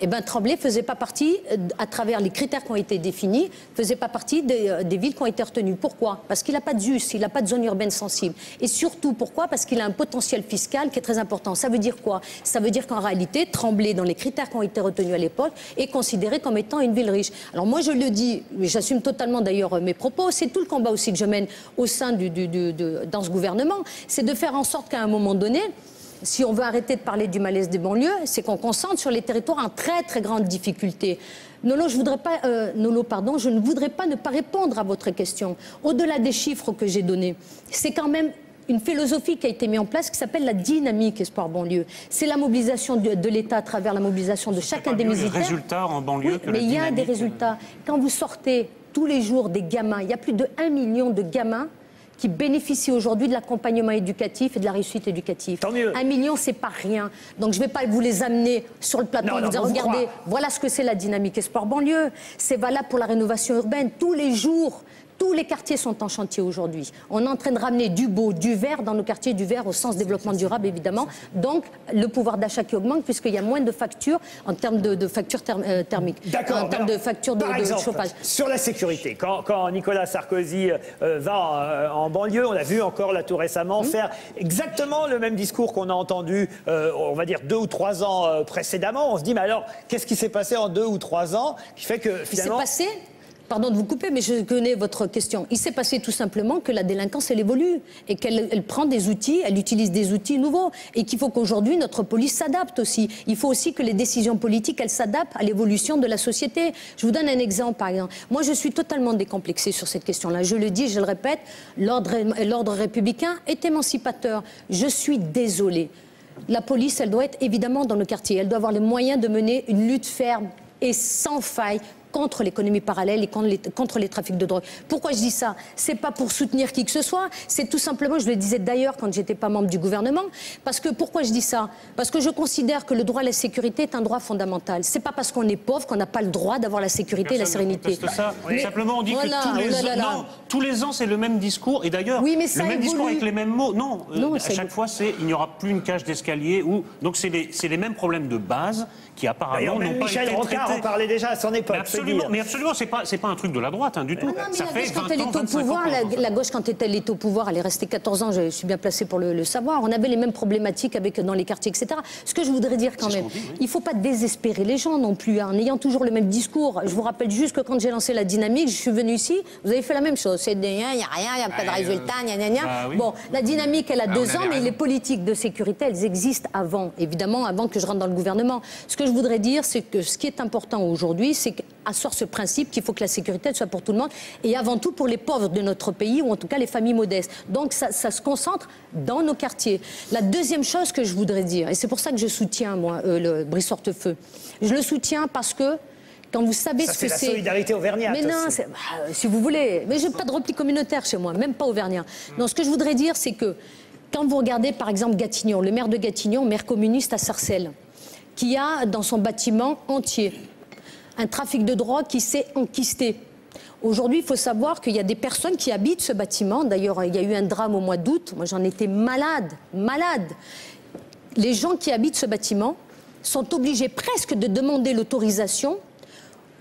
eh ben, Tremblay ne faisait pas partie, à travers les critères qui ont été définis, ne faisait pas partie des villes qui ont été retenues. Pourquoi? Parce qu'il n'a pas de ZUS, il n'a pas de zone urbaine sensible. Et surtout, pourquoi? Parce qu'il a un potentiel fiscal qui est très important. Ça veut dire quoi? Ça veut dire qu'en réalité, Tremblay, dans les critères qui ont été retenus à l'époque, est considéré comme étant une ville riche. Alors moi, je le dis, j'assume totalement d'ailleurs mes propos, c'est tout le combat aussi que je mène au sein dans ce gouvernement, c'est de faire en sorte qu'à un moment donné, si on veut arrêter de parler du malaise des banlieues, c'est qu'on concentre sur les territoires en très très grande difficulté. Naulleau, je ne voudrais pas ne pas répondre à votre question. Au-delà des chiffres que j'ai donnés, c'est quand même une philosophie qui a été mise en place qui s'appelle la dynamique Espoir banlieue. C'est la mobilisation de l'État à travers la mobilisation de chacun des militaires. Il y a des résultats en banlieue. Oui, mais il y a des résultats. Quand vous sortez tous les jours des gamins, il y a plus de 1 million de gamins qui bénéficient aujourd'hui de l'accompagnement éducatif et de la réussite éducative. Tant mieux. 1 million, c'est pas rien. Donc je ne vais pas vous les amener sur le plateau en disant, regardez, voilà ce que c'est la dynamique Espoir banlieue. C'est valable pour la rénovation urbaine. Tous les jours, tous les quartiers sont en chantier aujourd'hui. On est en train de ramener du beau, du vert dans nos quartiers, du vert au sens développement durable, évidemment. Donc le pouvoir d'achat qui augmente, puisqu'il y a moins de factures en termes de factures thermiques. D'accord. En termes de factures de chauffage. Sur la sécurité, quand Nicolas Sarkozy va en banlieue, on a vu encore là tout récemment faire exactement le même discours qu'on a entendu, on va dire 2 ou 3 ans précédemment. On se dit, mais alors, qu'est-ce qui s'est passé en 2 ou 3 ans qui fait que finalement... Pardon de vous couper, mais je connais votre question. Il s'est passé tout simplement que la délinquance, elle évolue et qu'elle prend des outils, elle utilise des outils nouveaux et qu'il faut qu'aujourd'hui, notre police s'adapte aussi. Il faut aussi que les décisions politiques, elles s'adaptent à l'évolution de la société. Je vous donne un exemple, par exemple. Moi, je suis totalement décomplexée sur cette question-là. Je le dis, je le répète, l'ordre républicain est émancipateur. Je suis désolée. La police, elle doit être évidemment dans le quartier. Elle doit avoir les moyens de mener une lutte ferme et sans faille contre l'économie parallèle et contre les trafics de drogue. Pourquoi je dis ça? C'est pas pour soutenir qui que ce soit, c'est tout simplement, je le disais d'ailleurs quand j'étais pas membre du gouvernement, parce que pourquoi je dis ça? Parce que je considère que le droit à la sécurité est un droit fondamental. C'est pas parce qu'on est pauvre qu'on n'a pas le droit d'avoir la sécurité et la sérénité. Ça. Mais simplement on dit que tous les ans c'est le même discours, et d'ailleurs oui, le même discours avec les mêmes mots. Non, à chaque fois c'est il n'y aura plus une cage d'escalier, ou donc c'est les mêmes problèmes de base qui apparemment n'ont pas été traités. En parlait déjà à son époque. Absolument, mais absolument, c'est pas un truc de la droite du tout. Non, mais ça fait 20 ans, 25 ans, 25 ans. La gauche, quand elle est au pouvoir, elle est restée 14 ans, je suis bien placée pour le savoir. On avait les mêmes problématiques dans les quartiers, etc. Ce que je voudrais dire quand même, il ne faut pas désespérer les gens non plus, en ayant toujours le même discours. Je vous rappelle juste que quand j'ai lancé la dynamique, je suis venue ici, vous avez fait la même chose. C'est des rien, il n'y a rien, il n'y a pas de résultat, gna gna gna. Bah, oui. Bon, la dynamique, elle a 2 ans, mais les politiques de sécurité, elles existent avant, évidemment, avant que je rentre dans le gouvernement. Ce que je voudrais dire, c'est que ce qui est important aujourd'hui, c'est que assort ce principe qu'il faut que la sécurité soit pour tout le monde et avant tout pour les pauvres de notre pays, ou en tout cas les familles modestes. Donc ça se concentre dans nos quartiers. La deuxième chose que je voudrais dire, et c'est pour ça que je soutiens moi le Brice Hortefeux, je le soutiens parce que quand vous savez ce que c'est... la solidarité auvergnate. Mais non, si vous voulez, mais j'ai pas de repli communautaire chez moi, même pas auvergnat. Non, ce que je voudrais dire, c'est que quand vous regardez par exemple Gatignon, le maire de Gatignon, maire communiste à Sarcelles, qui a dans son bâtiment entier un trafic de drogue qui s'est enquisté. Aujourd'hui, il faut savoir qu'il y a des personnes qui habitent ce bâtiment. D'ailleurs, il y a eu un drame au mois d'août. Moi, j'en étais malade. Les gens qui habitent ce bâtiment sont obligés presque de demander l'autorisation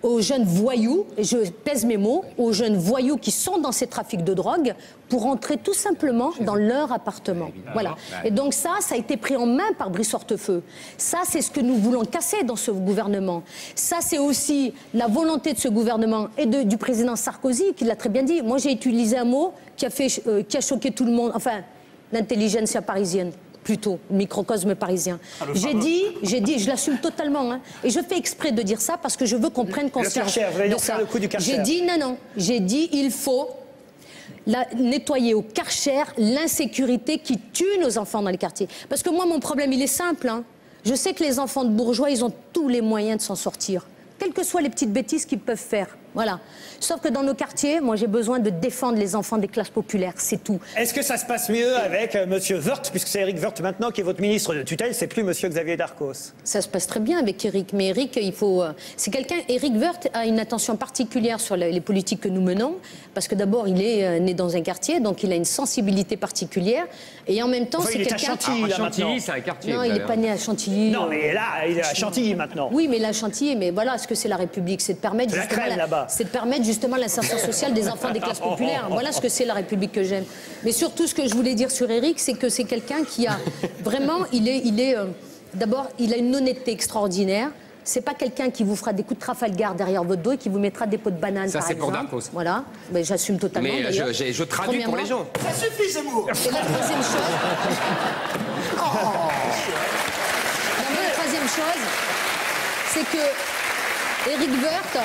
aux jeunes voyous, et je pèse mes mots, aux jeunes voyous qui sont dans ces trafics de drogue pour entrer tout simplement dans leur appartement. Voilà. Et donc ça a été pris en main par Brice Hortefeux. Ça, c'est ce que nous voulons casser dans ce gouvernement. Ça, c'est aussi la volonté de ce gouvernement et du président Sarkozy qui l'a très bien dit. Moi, j'ai utilisé un mot qui a choqué tout le monde, enfin, l'intelligentsia parisienne. Plutôt, microcosme parisien. J'ai dit, je l'assume totalement, hein, et je fais exprès de dire ça parce que je veux qu'on prenne conscience de ça. J'ai dit, j'ai dit, il faut nettoyer au Karcher l'insécurité qui tue nos enfants dans les quartiers. Parce que moi, mon problème, il est simple, hein. Je sais que les enfants de bourgeois, ils ont tous les moyens de s'en sortir, quelles que soient les petites bêtises qu'ils peuvent faire. Voilà. Sauf que dans nos quartiers, moi j'ai besoin de défendre les enfants des classes populaires, c'est tout. Est-ce que ça se passe mieux avec monsieur Woerth, puisque c'est Eric Woerth maintenant qui est votre ministre de tutelle, c'est plus monsieur Xavier Darcos? Ça se passe très bien avec Eric, mais Eric, il faut... c'est quelqu'un... Eric Woerth a une attention particulière sur les politiques que nous menons, parce que d'abord il est né dans un quartier, donc il a une sensibilité particulière, et en même temps c'est quelqu'un... Il est à Chantilly, c'est un quartier. Non, il n'est pas né à Chantilly. Non, mais là, il est à Chantilly maintenant. Oui, mais là, Chantilly, mais voilà, ce que c'est la République, c'est de permettre... La crème là-bas. C'est de permettre justement l'insertion sociale des enfants des classes populaires. Voilà ce que c'est la République que j'aime. Mais surtout, ce que je voulais dire sur Eric, c'est que c'est quelqu'un qui a vraiment... d'abord, il a une honnêteté extraordinaire. c'est pas quelqu'un qui vous fera des coups de Trafalgar derrière votre dos et qui vous mettra des pots de banane. Ça, c'est pour Darcos. Voilà, mais j'assume totalement. Mais je traduis pour les gens. Ça suffit, Zemmour. Et la troisième chose. La troisième chose, c'est que Eric Woerth,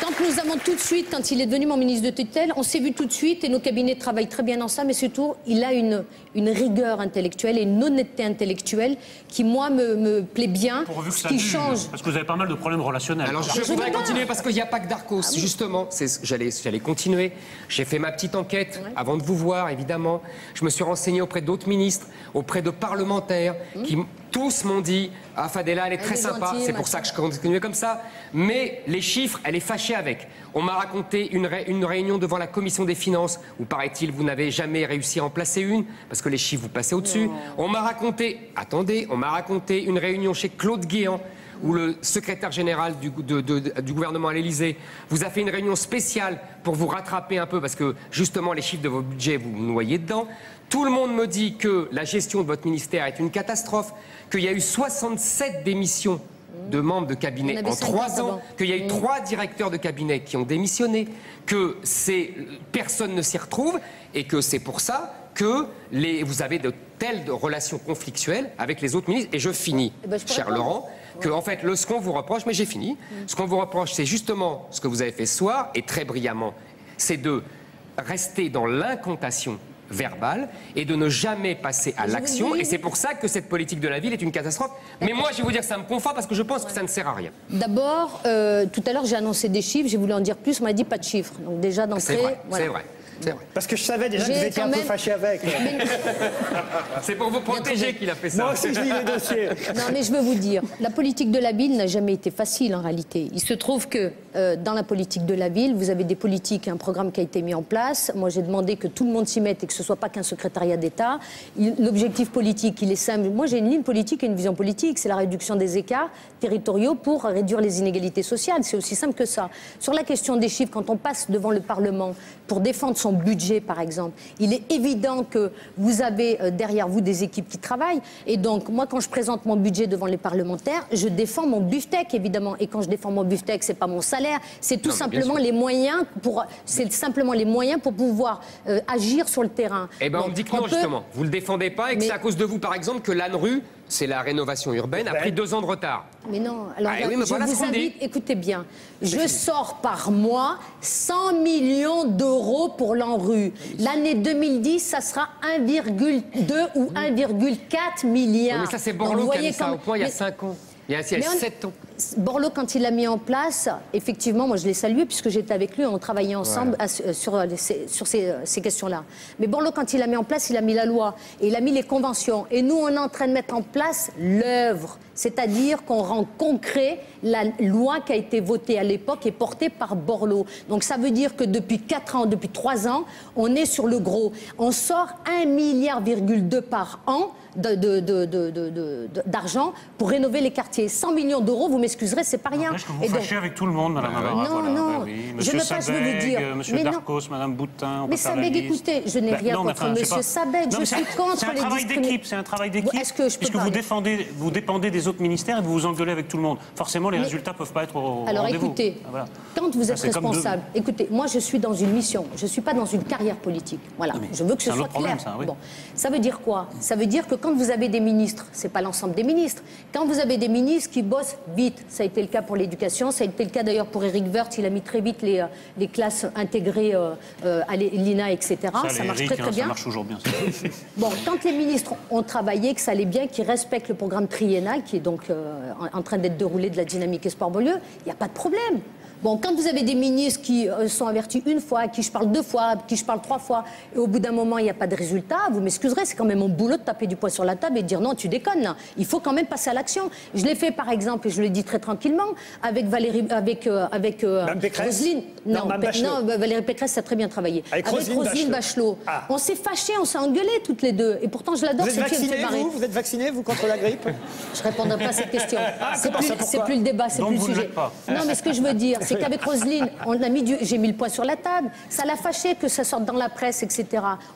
quand nous avons tout de suite, quand il est devenu mon ministre de tutelle, on s'est vu tout de suite et nos cabinets travaillent très bien ensemble. Mais surtout, il a une rigueur intellectuelle et une honnêteté intellectuelle qui, moi, me plaît bien. Pourvu que ça change. Parce que vous avez pas mal de problèmes relationnels. Alors, je voudrais continuer parce qu'il n'y a pas que Darcos. Ah, oui. Justement, j'allais continuer. J'ai fait ma petite enquête avant de vous voir, évidemment. Je me suis renseigné auprès d'autres ministres, auprès de parlementaires qui... Tous m'ont dit, ah, Fadela, elle est très sympa, c'est pour ça que je continue comme ça. Mais les chiffres, elle est fâchée avec. On m'a raconté une réunion devant la commission des finances où, paraît-il, vous n'avez jamais réussi à en placer une, parce que les chiffres vous passaient au-dessus. On m'a raconté, attendez, on m'a raconté une réunion chez Claude Guéant où le secrétaire général du gouvernement à l'Elysée vous a fait une réunion spéciale pour vous rattraper un peu, parce que, justement, les chiffres de vos budgets, vous vous noyez dedans. Tout le monde me dit que la gestion de votre ministère est une catastrophe, qu'il y a eu 67 démissions de membres de cabinet en 3 ans, qu'il y a eu 3 directeurs de cabinet qui ont démissionné, que personne ne s'y retrouve et que c'est pour ça que vous avez de telles relations conflictuelles avec les autres ministres. Et je finis, cher Laurent, que en fait, ce qu'on vous reproche, mais j'ai fini, ce qu'on vous reproche, c'est justement ce que vous avez fait ce soir, et très brillamment, c'est de rester dans l'incantation verbal et de ne jamais passer à l'action. Et c'est pour ça que cette politique de la ville est une catastrophe. Mais moi, je vais vous dire, ça me confond parce que je pense que ça ne sert à rien. D'abord, tout à l'heure, j'ai annoncé des chiffres, j'ai voulu en dire plus, on m'a dit pas de chiffres. Donc déjà, d'entrée... C'est vrai, c'est vrai. Parce que je savais déjà que vous étiez un peu fâché avec. C'est pour vous protéger qu'il a fait ça. Moi aussi, je lis les dossiers. Non, mais je veux vous dire, la politique de la ville n'a jamais été facile, en réalité. Il se trouve que dans la politique de la ville, vous avez des politiques, un programme qui a été mis en place. Moi, j'ai demandé que tout le monde s'y mette et que ce ne soit pas qu'un secrétariat d'État. L'objectif politique, il est simple. Moi, j'ai une ligne politique et une vision politique. C'est la réduction des écarts territoriaux pour réduire les inégalités sociales. C'est aussi simple que ça. Sur la question des chiffres, quand on passe devant le Parlement pour défendre son budget, par exemple, il est évident que vous avez derrière vous des équipes qui travaillent. Et donc, moi, quand je présente mon budget devant les parlementaires, je défends mon beefsteak, évidemment. Et quand je défends mon beefsteak, c'est pas mon salaire, c'est tout simplement les moyens pour, pouvoir agir sur le terrain. Eh bien, on me dit que non, justement. Vous le défendez pas et que c'est à cause de vous, par exemple, que l'ANRU, c'est la rénovation urbaine, a pris 2 ans de retard. Mais non, alors là, oui, mais voilà, je vous invite, écoutez bien, je sors par mois 100 millions d'euros pour l'ANRU. L'année 2010, ça sera 1,2 ou 1,4 milliard. Oui, mais ça, c'est Borloo qui a mis ça au point il y a 5 ans. Il y a 7 ans. Borloo, quand il l'a mis en place, effectivement, moi je l'ai salué puisque j'étais avec lui, on travaillait ensemble sur ces questions-là. Mais Borloo, quand il l'a mis en place, il a mis la loi et il a mis les conventions. Et nous, on est en train de mettre en place l'œuvre, c'est-à-dire qu'on rend concret la loi qui a été votée à l'époque et portée par Borloo. Donc ça veut dire que depuis 4 ans, depuis 3 ans, on est sur le gros. On sort 1,2 milliard par an d'argent pour rénover les quartiers. 100 millions d'euros, vous m'excuserez, c'est pas rien. Non, que vous fâchez avec tout le monde, madame Amara. Non, non, bah oui. Monsieur Sabeg, vous dire. Monsieur Darcos, madame Boutin... Mais Sabeg, écoutez, je n'ai rien contre monsieur Sabeg, je suis contre les discriminations. C'est un travail d'équipe, puisque vous dépendez des autres ministères et vous vous engueulez avec tout le monde. Forcément, les résultats ne peuvent pas être au rendez-vous. Alors écoutez, quand vous êtes responsable, écoutez, moi je suis dans une mission, je ne suis pas dans une carrière politique. Voilà, je veux que ce soit clair. Ça veut dire quoi? Ça veut dire que quand vous avez des ministres, c'est pas l'ensemble des ministres, quand vous avez des ministres qui bossent vite, ça a été le cas pour l'éducation, ça a été le cas d'ailleurs pour Eric Woerth, il a mis très vite les classes intégrées à l'INA, etc. Ça marche très bien. Ça marche toujours bien. Bon, quand les ministres ont travaillé, que ça allait bien, qu'ils respectent le programme triennal, qui est donc en train d'être déroulé de la dynamique Espoir-Beaulieu, il n'y a pas de problème. Bon, quand vous avez des ministres qui sont avertis une fois, à qui je parle 2 fois, à qui je parle 3 fois, et au bout d'un moment, il n'y a pas de résultat, vous m'excuserez, c'est quand même mon boulot de taper du poing sur la table et de dire non, tu déconnes, là. Il faut quand même passer à l'action. Je l'ai fait, par exemple, et je le dis très tranquillement, avec Valérie, Roselyne. Valérie Pécresse a très bien travaillé. Avec Roselyne Bachelot. Ah. On s'est fâchés, on s'est engueulés toutes les deux. Et pourtant, je l'adore, cette fille me fait marrer. Vous êtes vaccinée, vous, contre la grippe? Je ne répondrai pas à cette question. Ah, c'est plus le débat, c'est plus le sujet. Non, mais ce que je veux dire, c'est qu'avec Roselyne, j'ai mis le poids sur la table. Ça l'a fâché que ça sorte dans la presse, etc.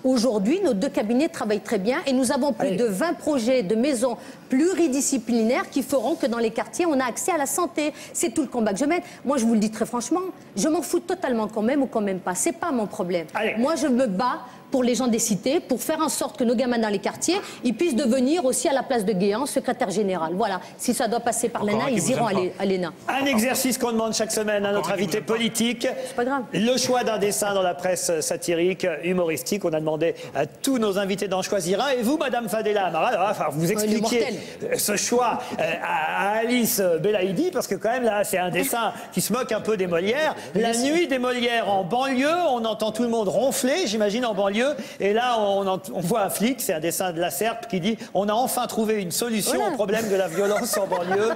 Aujourd'hui, nos deux cabinets travaillent très bien et nous avons plus de 20 projets de maisons pluridisciplinaires qui feront que dans les quartiers, on a accès à la santé. C'est tout le combat que je mène. Moi, je vous le dis très franchement, je m'en fous totalement quand même ou quand même pas. C'est pas mon problème. Moi, je me bats pour les gens des cités, pour faire en sorte que nos gamins dans les quartiers, ils puissent devenir aussi à la place de Guéant, secrétaire général. Voilà. Si ça doit passer par l'ENA, ils iront à l'ENA. Un exercice qu'on demande chaque semaine à notre invité politique. C'est pas grave. Le choix d'un dessin dans la presse satirique, humoristique. On a demandé à tous nos invités d'en choisir un. Et vous, Madame Fadela Amara, enfin, vous expliquiez ce choix à Alice Belaïdi, parce que quand même, là, c'est un dessin qui se moque un peu des Molières. La nuit des Molières en banlieue, on entend tout le monde ronfler, j'imagine, en banlieue. Et là, on voit un flic, c'est un dessin de la Serpe qui dit « On a enfin trouvé une solution au problème de la violence en banlieue.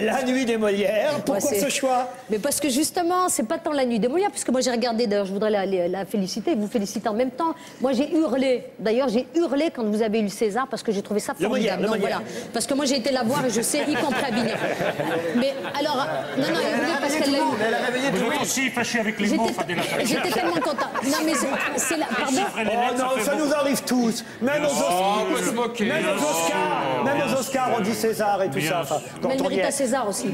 La nuit des Molières. » Pourquoi ce choix? Mais parce que justement, c'est pas tant la nuit des Molières, puisque moi j'ai regardé, d'ailleurs je voudrais la féliciter, vous féliciter en même temps. Moi j'ai hurlé, d'ailleurs j'ai hurlé quand vous avez eu le César, parce que j'ai trouvé ça formidable. Molière, donc, voilà. Parce que moi j'ai été la voir et je sais, y compris à Binet. Mais alors, non, non, parce qu'elle l'a eu. Elle a réveillé tout le monde. Vous êtes aussi fâché avec les mots, Fadela. J'étais tellement contente. Non mais c'est la... Pardon. Oh non, ça nous arrive tous, même aux Oscars, on dit César et tout ça. Enfin, quand on mérite à César aussi.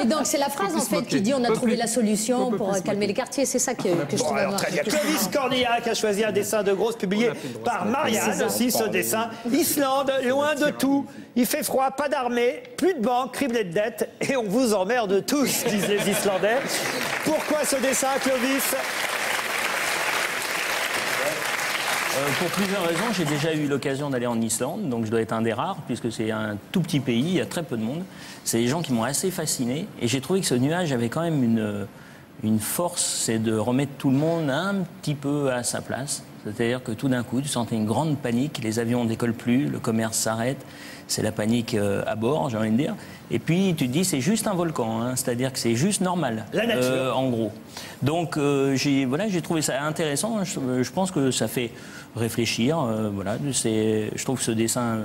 Et donc c'est la phrase en fait qui dit on a trouvé la solution pour calmer les quartiers, c'est ça que je trouve. Clovis Cornillac a choisi un dessin de Grosse publié par Marianne aussi, ce dessin. Islande, loin de tout, il fait froid, pas d'armée, plus de banque, criblé de dettes et on vous emmerde tous, disent les Islandais. Pourquoi ce dessin, Clovis? Pour plusieurs raisons, j'ai déjà eu l'occasion d'aller en Islande, donc je dois être un des rares, puisque c'est un tout petit pays, il y a très peu de monde. C'est des gens qui m'ont assez fasciné, et j'ai trouvé que ce nuage avait quand même une force, c'est de remettre tout le monde un petit peu à sa place. C'est-à-dire que tout d'un coup, tu sentais une grande panique, les avions ne décollent plus, le commerce s'arrête, c'est la panique à bord, j'ai envie de dire. Et puis tu te dis, c'est juste un volcan, hein, c'est-à-dire que c'est juste normal, la nature. En gros. Donc voilà, j'ai trouvé ça intéressant, je pense que ça fait réfléchir, voilà, je trouve ce dessin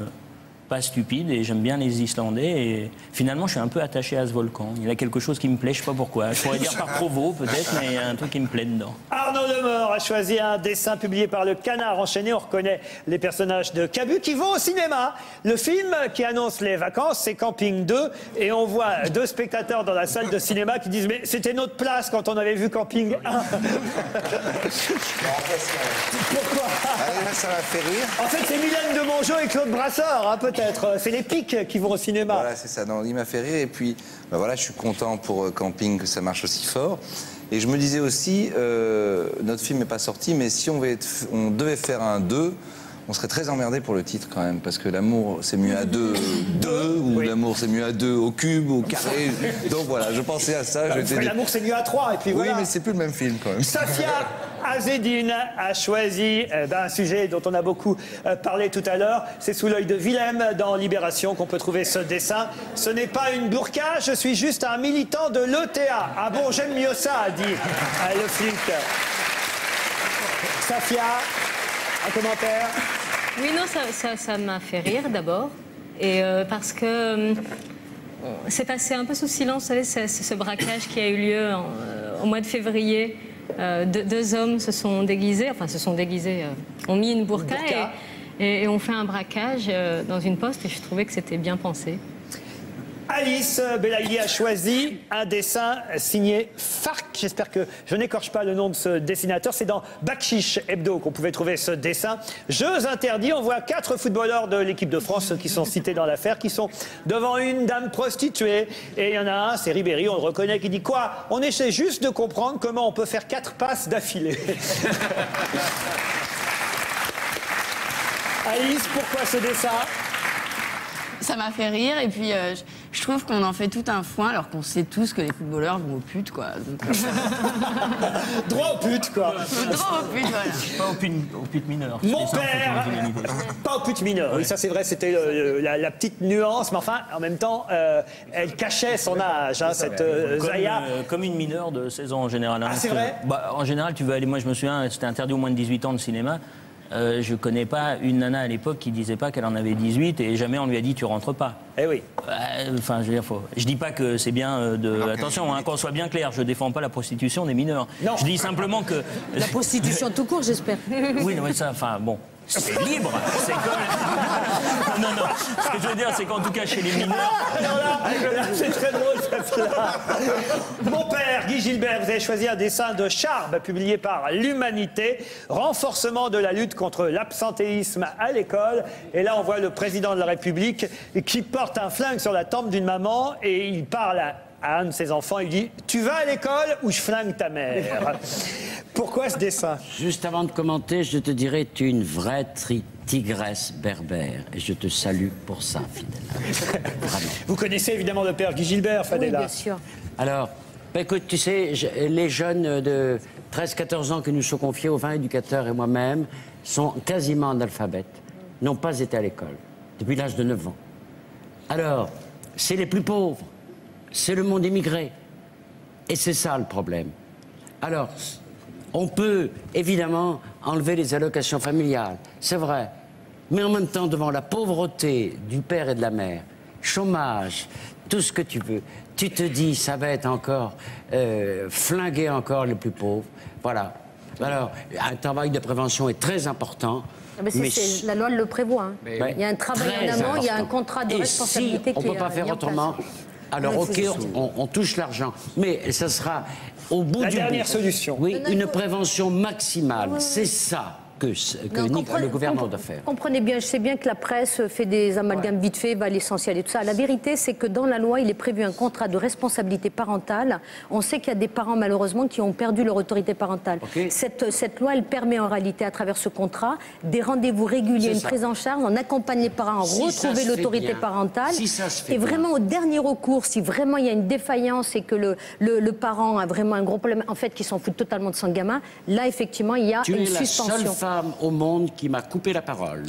pas stupide et j'aime bien les Islandais et finalement je suis un peu attaché à ce volcan. Il y a quelque chose qui me plaît, je sais pas pourquoi. Je pourrais dire par provo peut-être, mais il y a un truc qui me plaît dedans. Arnaud de Mort a choisi un dessin publié par Le Canard Enchaîné. On reconnaît les personnages de Cabu qui vont au cinéma. Le film qui annonce les vacances, c'est Camping 2 et on voit deux spectateurs dans la salle de cinéma qui disent mais c'était notre place quand on avait vu Camping 1. Pourquoi? Ça m'a fait rire. En fait c'est Mylène de Bongeot et Claude Brassard, hein, c'est les pics qui vont au cinéma. Voilà, c'est ça. Non, il m'a fait rire. Et puis, ben voilà, je suis content pour Camping que ça marche aussi fort. Et je me disais aussi, notre film n'est pas sorti, mais si on devait faire un 2, on serait très emmerdé pour le titre quand même. Parce que l'amour, c'est mieux à 2, ou l'amour, c'est mieux à 2 au cube, au carré. Donc voilà, je pensais à ça. L'amour, c'est mieux à 3. Et puis voilà. Oui, mais c'est plus le même film quand même. Safia Azzeddine a choisi un sujet dont on a beaucoup parlé tout à l'heure. C'est sous l'œil de Willem dans Libération qu'on peut trouver ce dessin. Ce n'est pas une burqa, je suis juste un militant de l'ETA. Ah bon, j'aime mieux ça, a dit le flic. Safia, un commentaire? Oui, non, ça m'a fait rire d'abord. Et parce que c'est passé un peu sous silence, vous savez, c'est ce braquage qui a eu lieu au mois de février. Deux hommes se sont déguisés, ont mis une burqa, et ont fait un braquage dans une poste et je trouvais que c'était bien pensé. Alice Belaïdi a choisi un dessin signé Farc. J'espère que je n'écorche pas le nom de ce dessinateur. C'est dans Bakshish Hebdo qu'on pouvait trouver ce dessin. Jeux interdits, on voit 4 footballeurs de l'équipe de France qui sont cités dans l'affaire, qui sont devant une dame prostituée. Et il y en a un, c'est Ribéry, on le reconnaît, qui dit quoi? On essaie juste de comprendre comment on peut faire 4 passes d'affilée. Alice, pourquoi ce dessin? Ça m'a fait rire et puis je trouve qu'on en fait tout un foin alors qu'on sait tous que les footballeurs vont aux putes, quoi. Donc... Droit aux putes, quoi. Droit aux putes, voilà. Pas aux putes mineures. Mon père, pas aux putes mineures. Oui, ça c'est vrai, c'était la petite nuance, mais enfin, en même temps, elle cachait son âge, hein, cette Zaya. Comme une mineure de 16 ans en général. Hein, ah, c'est vrai? Bah, en général, tu veux aller, moi je me souviens, c'était interdit au moins de 18 ans de cinéma. Je connais pas une nana à l'époque qui disait pas qu'elle en avait 18 et jamais on lui a dit tu rentres pas. Eh oui. Enfin, je veux dire, faut... je dis pas que c'est bien de... Okay. Attention, hein, qu'on soit bien clair, je défends pas la prostitution des mineurs. Non. Je dis simplement que... La prostitution tout court, j'espère. Oui, non, mais ça, enfin, bon... C'est libre, c'est comme... Non, non, ce que je veux dire, c'est qu'en tout cas, chez les mineurs... C'est très drôle, celle-là. Mon père, Guy Gilbert, vous avez choisi un dessin de Charb, publié par l'Humanité. Renforcement de la lutte contre l'absentéisme à l'école. Et là, on voit le président de la République qui porte un flingue sur la tempe d'une maman et il parle à un de ses enfants, il dit « Tu vas à l'école ou je flingue ta mère ?» Pourquoi ce dessin? Juste avant de commenter, je te dirais « Tu es une vraie tigresse berbère » et je te salue pour ça, Fadela. Vous connaissez évidemment le père Guy Gilbert, Fadela. Oui, bien sûr. Alors, bah, écoute, tu sais, les jeunes de 13-14 ans que nous sont confiés aux 20 éducateurs et moi-même sont quasiment analphabètes, n'ont pas été à l'école depuis l'âge de 9 ans. Alors, c'est les plus pauvres. C'est le monde immigré. Et c'est ça le problème. Alors, on peut évidemment enlever les allocations familiales, c'est vrai. Mais en même temps, devant la pauvreté du père et de la mère, chômage, tout ce que tu veux, tu te dis, ça va être encore flinguer encore les plus pauvres. Voilà. Alors, un travail de prévention est très important. Mais la loi le prévoit. Hein. Mais il y a un travail en amont, important. Il y a un contrat de responsabilité. Si on ne peut pas faire autrement. Alors, ok, on touche l'argent, mais ça sera au bout du bout. La dernière solution. Oui, une prévention maximale, c'est ça que le gouvernement doit faire. Comprenez bien, je sais bien que la presse fait des amalgames vite fait, va à l'essentiel et tout ça. La vérité, c'est que dans la loi, il est prévu un contrat de responsabilité parentale. On sait qu'il y a des parents, malheureusement, qui ont perdu leur autorité parentale. Okay. Cette loi, elle permet en réalité, à travers ce contrat, des rendez-vous réguliers, une prise en charge, on accompagne les parents, retrouver l'autorité parentale. Et vraiment, au dernier recours, si vraiment il y a une défaillance et que le parent a vraiment un gros problème, en fait, qui s'en fout totalement de son gamin, là, effectivement, il y a une suspension. Au monde qui m'a coupé la parole.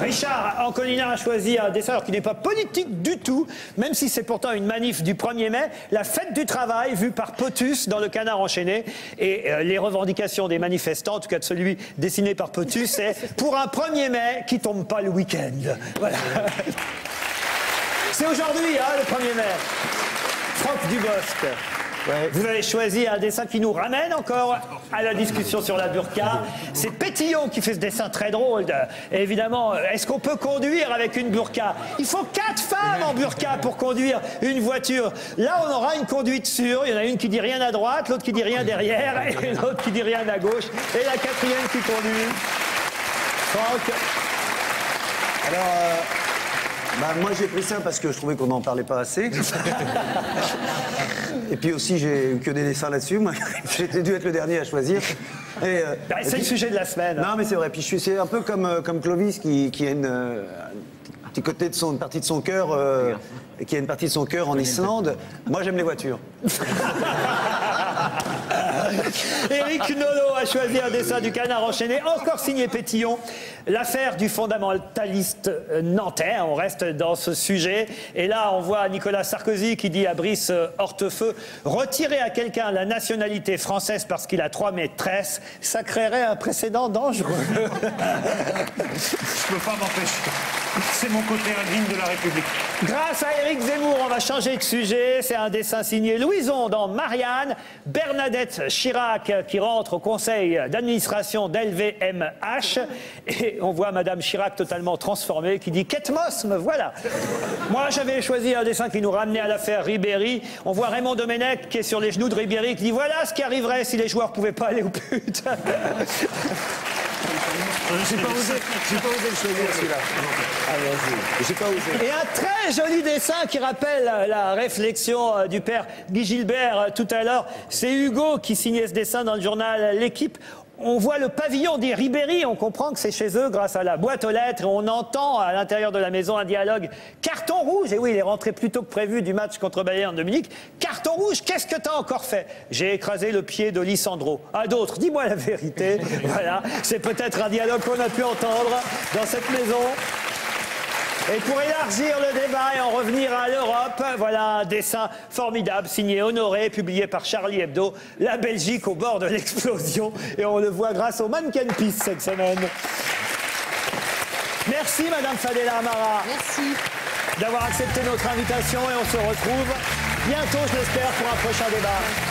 Richard Anconina a choisi un dessin alors qui n'est pas politique du tout, même si c'est pourtant une manif du 1er mai, la fête du travail vue par Potus dans le Canard enchaîné. Et les revendications des manifestants, en tout cas de celui dessiné par Potus, c'est pour un 1er mai qui tombe pas le week-end. Voilà. C'est aujourd'hui, hein, le 1er mai. Franck Dubosc. Ouais. Vous avez choisi un dessin qui nous ramène encore à la discussion sur la burqa. C'est Pétillon qui fait ce dessin très drôle. Et évidemment, est-ce qu'on peut conduire avec une burqa? Il faut 4 femmes en burqa pour conduire une voiture. Là, on aura une conduite sûre. Il y en a une qui dit rien à droite, l'autre qui dit rien derrière, et l'autre qui dit rien à gauche, et la quatrième qui conduit. Franck. Alors... Bah, moi j'ai pris ça parce que je trouvais qu'on n'en parlait pas assez. Et puis aussi j'ai eu que des dessins là-dessus. J'ai dû être le dernier à choisir. Bah, c'est le sujet de la semaine. Non mais c'est vrai. Puis c'est un peu comme Clovis qui a une partie de son cœur qui a une partie de son cœur en Islande. Moi j'aime les voitures. Eric Naulleau a choisi un dessin du Canard enchaîné, encore signé Pétillon. L'affaire du fondamentaliste nantais, on reste dans ce sujet. Et là, on voit Nicolas Sarkozy qui dit à Brice Hortefeux, retirer à quelqu'un la nationalité française parce qu'il a 3 maîtresses, ça créerait un précédent dangereux. Je ne peux pas m'empêcher. C'est mon côté indigne de la République. Grâce à Eric Zemmour, on va changer de sujet. C'est un dessin signé Louison dans Marianne. Bernadette Chirac qui rentre au conseil d'administration d'LVMH. Et on voit Madame Chirac totalement transformée qui dit « Ketmos, me voilà !» Moi, j'avais choisi un dessin qui nous ramenait à l'affaire Ribéry. On voit Raymond Domenech qui est sur les genoux de Ribéry qui dit « Voilà ce qui arriverait si les joueurs ne pouvaient pas aller aux putes !» J'ai pas osé le choisir celui-là. J'ai pas osé. Et un très joli dessin qui rappelle la réflexion du père Guy Gilbert tout à l'heure. C'est Hugo qui signait ce dessin dans le journal L'Équipe. On voit le pavillon des Ribéry, on comprend que c'est chez eux grâce à la boîte aux lettres et on entend à l'intérieur de la maison un dialogue. Carton rouge, et oui, il est rentré plus tôt que prévu du match contre Bayern de Munich. Carton rouge, qu'est-ce que t'as encore fait? J'ai écrasé le pied de Lisandro. À d'autres, dis-moi la vérité. Voilà, c'est peut-être un dialogue qu'on a pu entendre dans cette maison. Et pour élargir le débat et en revenir à l'Europe, voilà un dessin formidable, signé Honoré, publié par Charlie Hebdo, la Belgique au bord de l'explosion. Et on le voit grâce au Mannequin Piste cette semaine. Merci Madame Fadela Amara. Merci. d'avoir accepté notre invitation et on se retrouve bientôt, je l'espère, pour un prochain débat.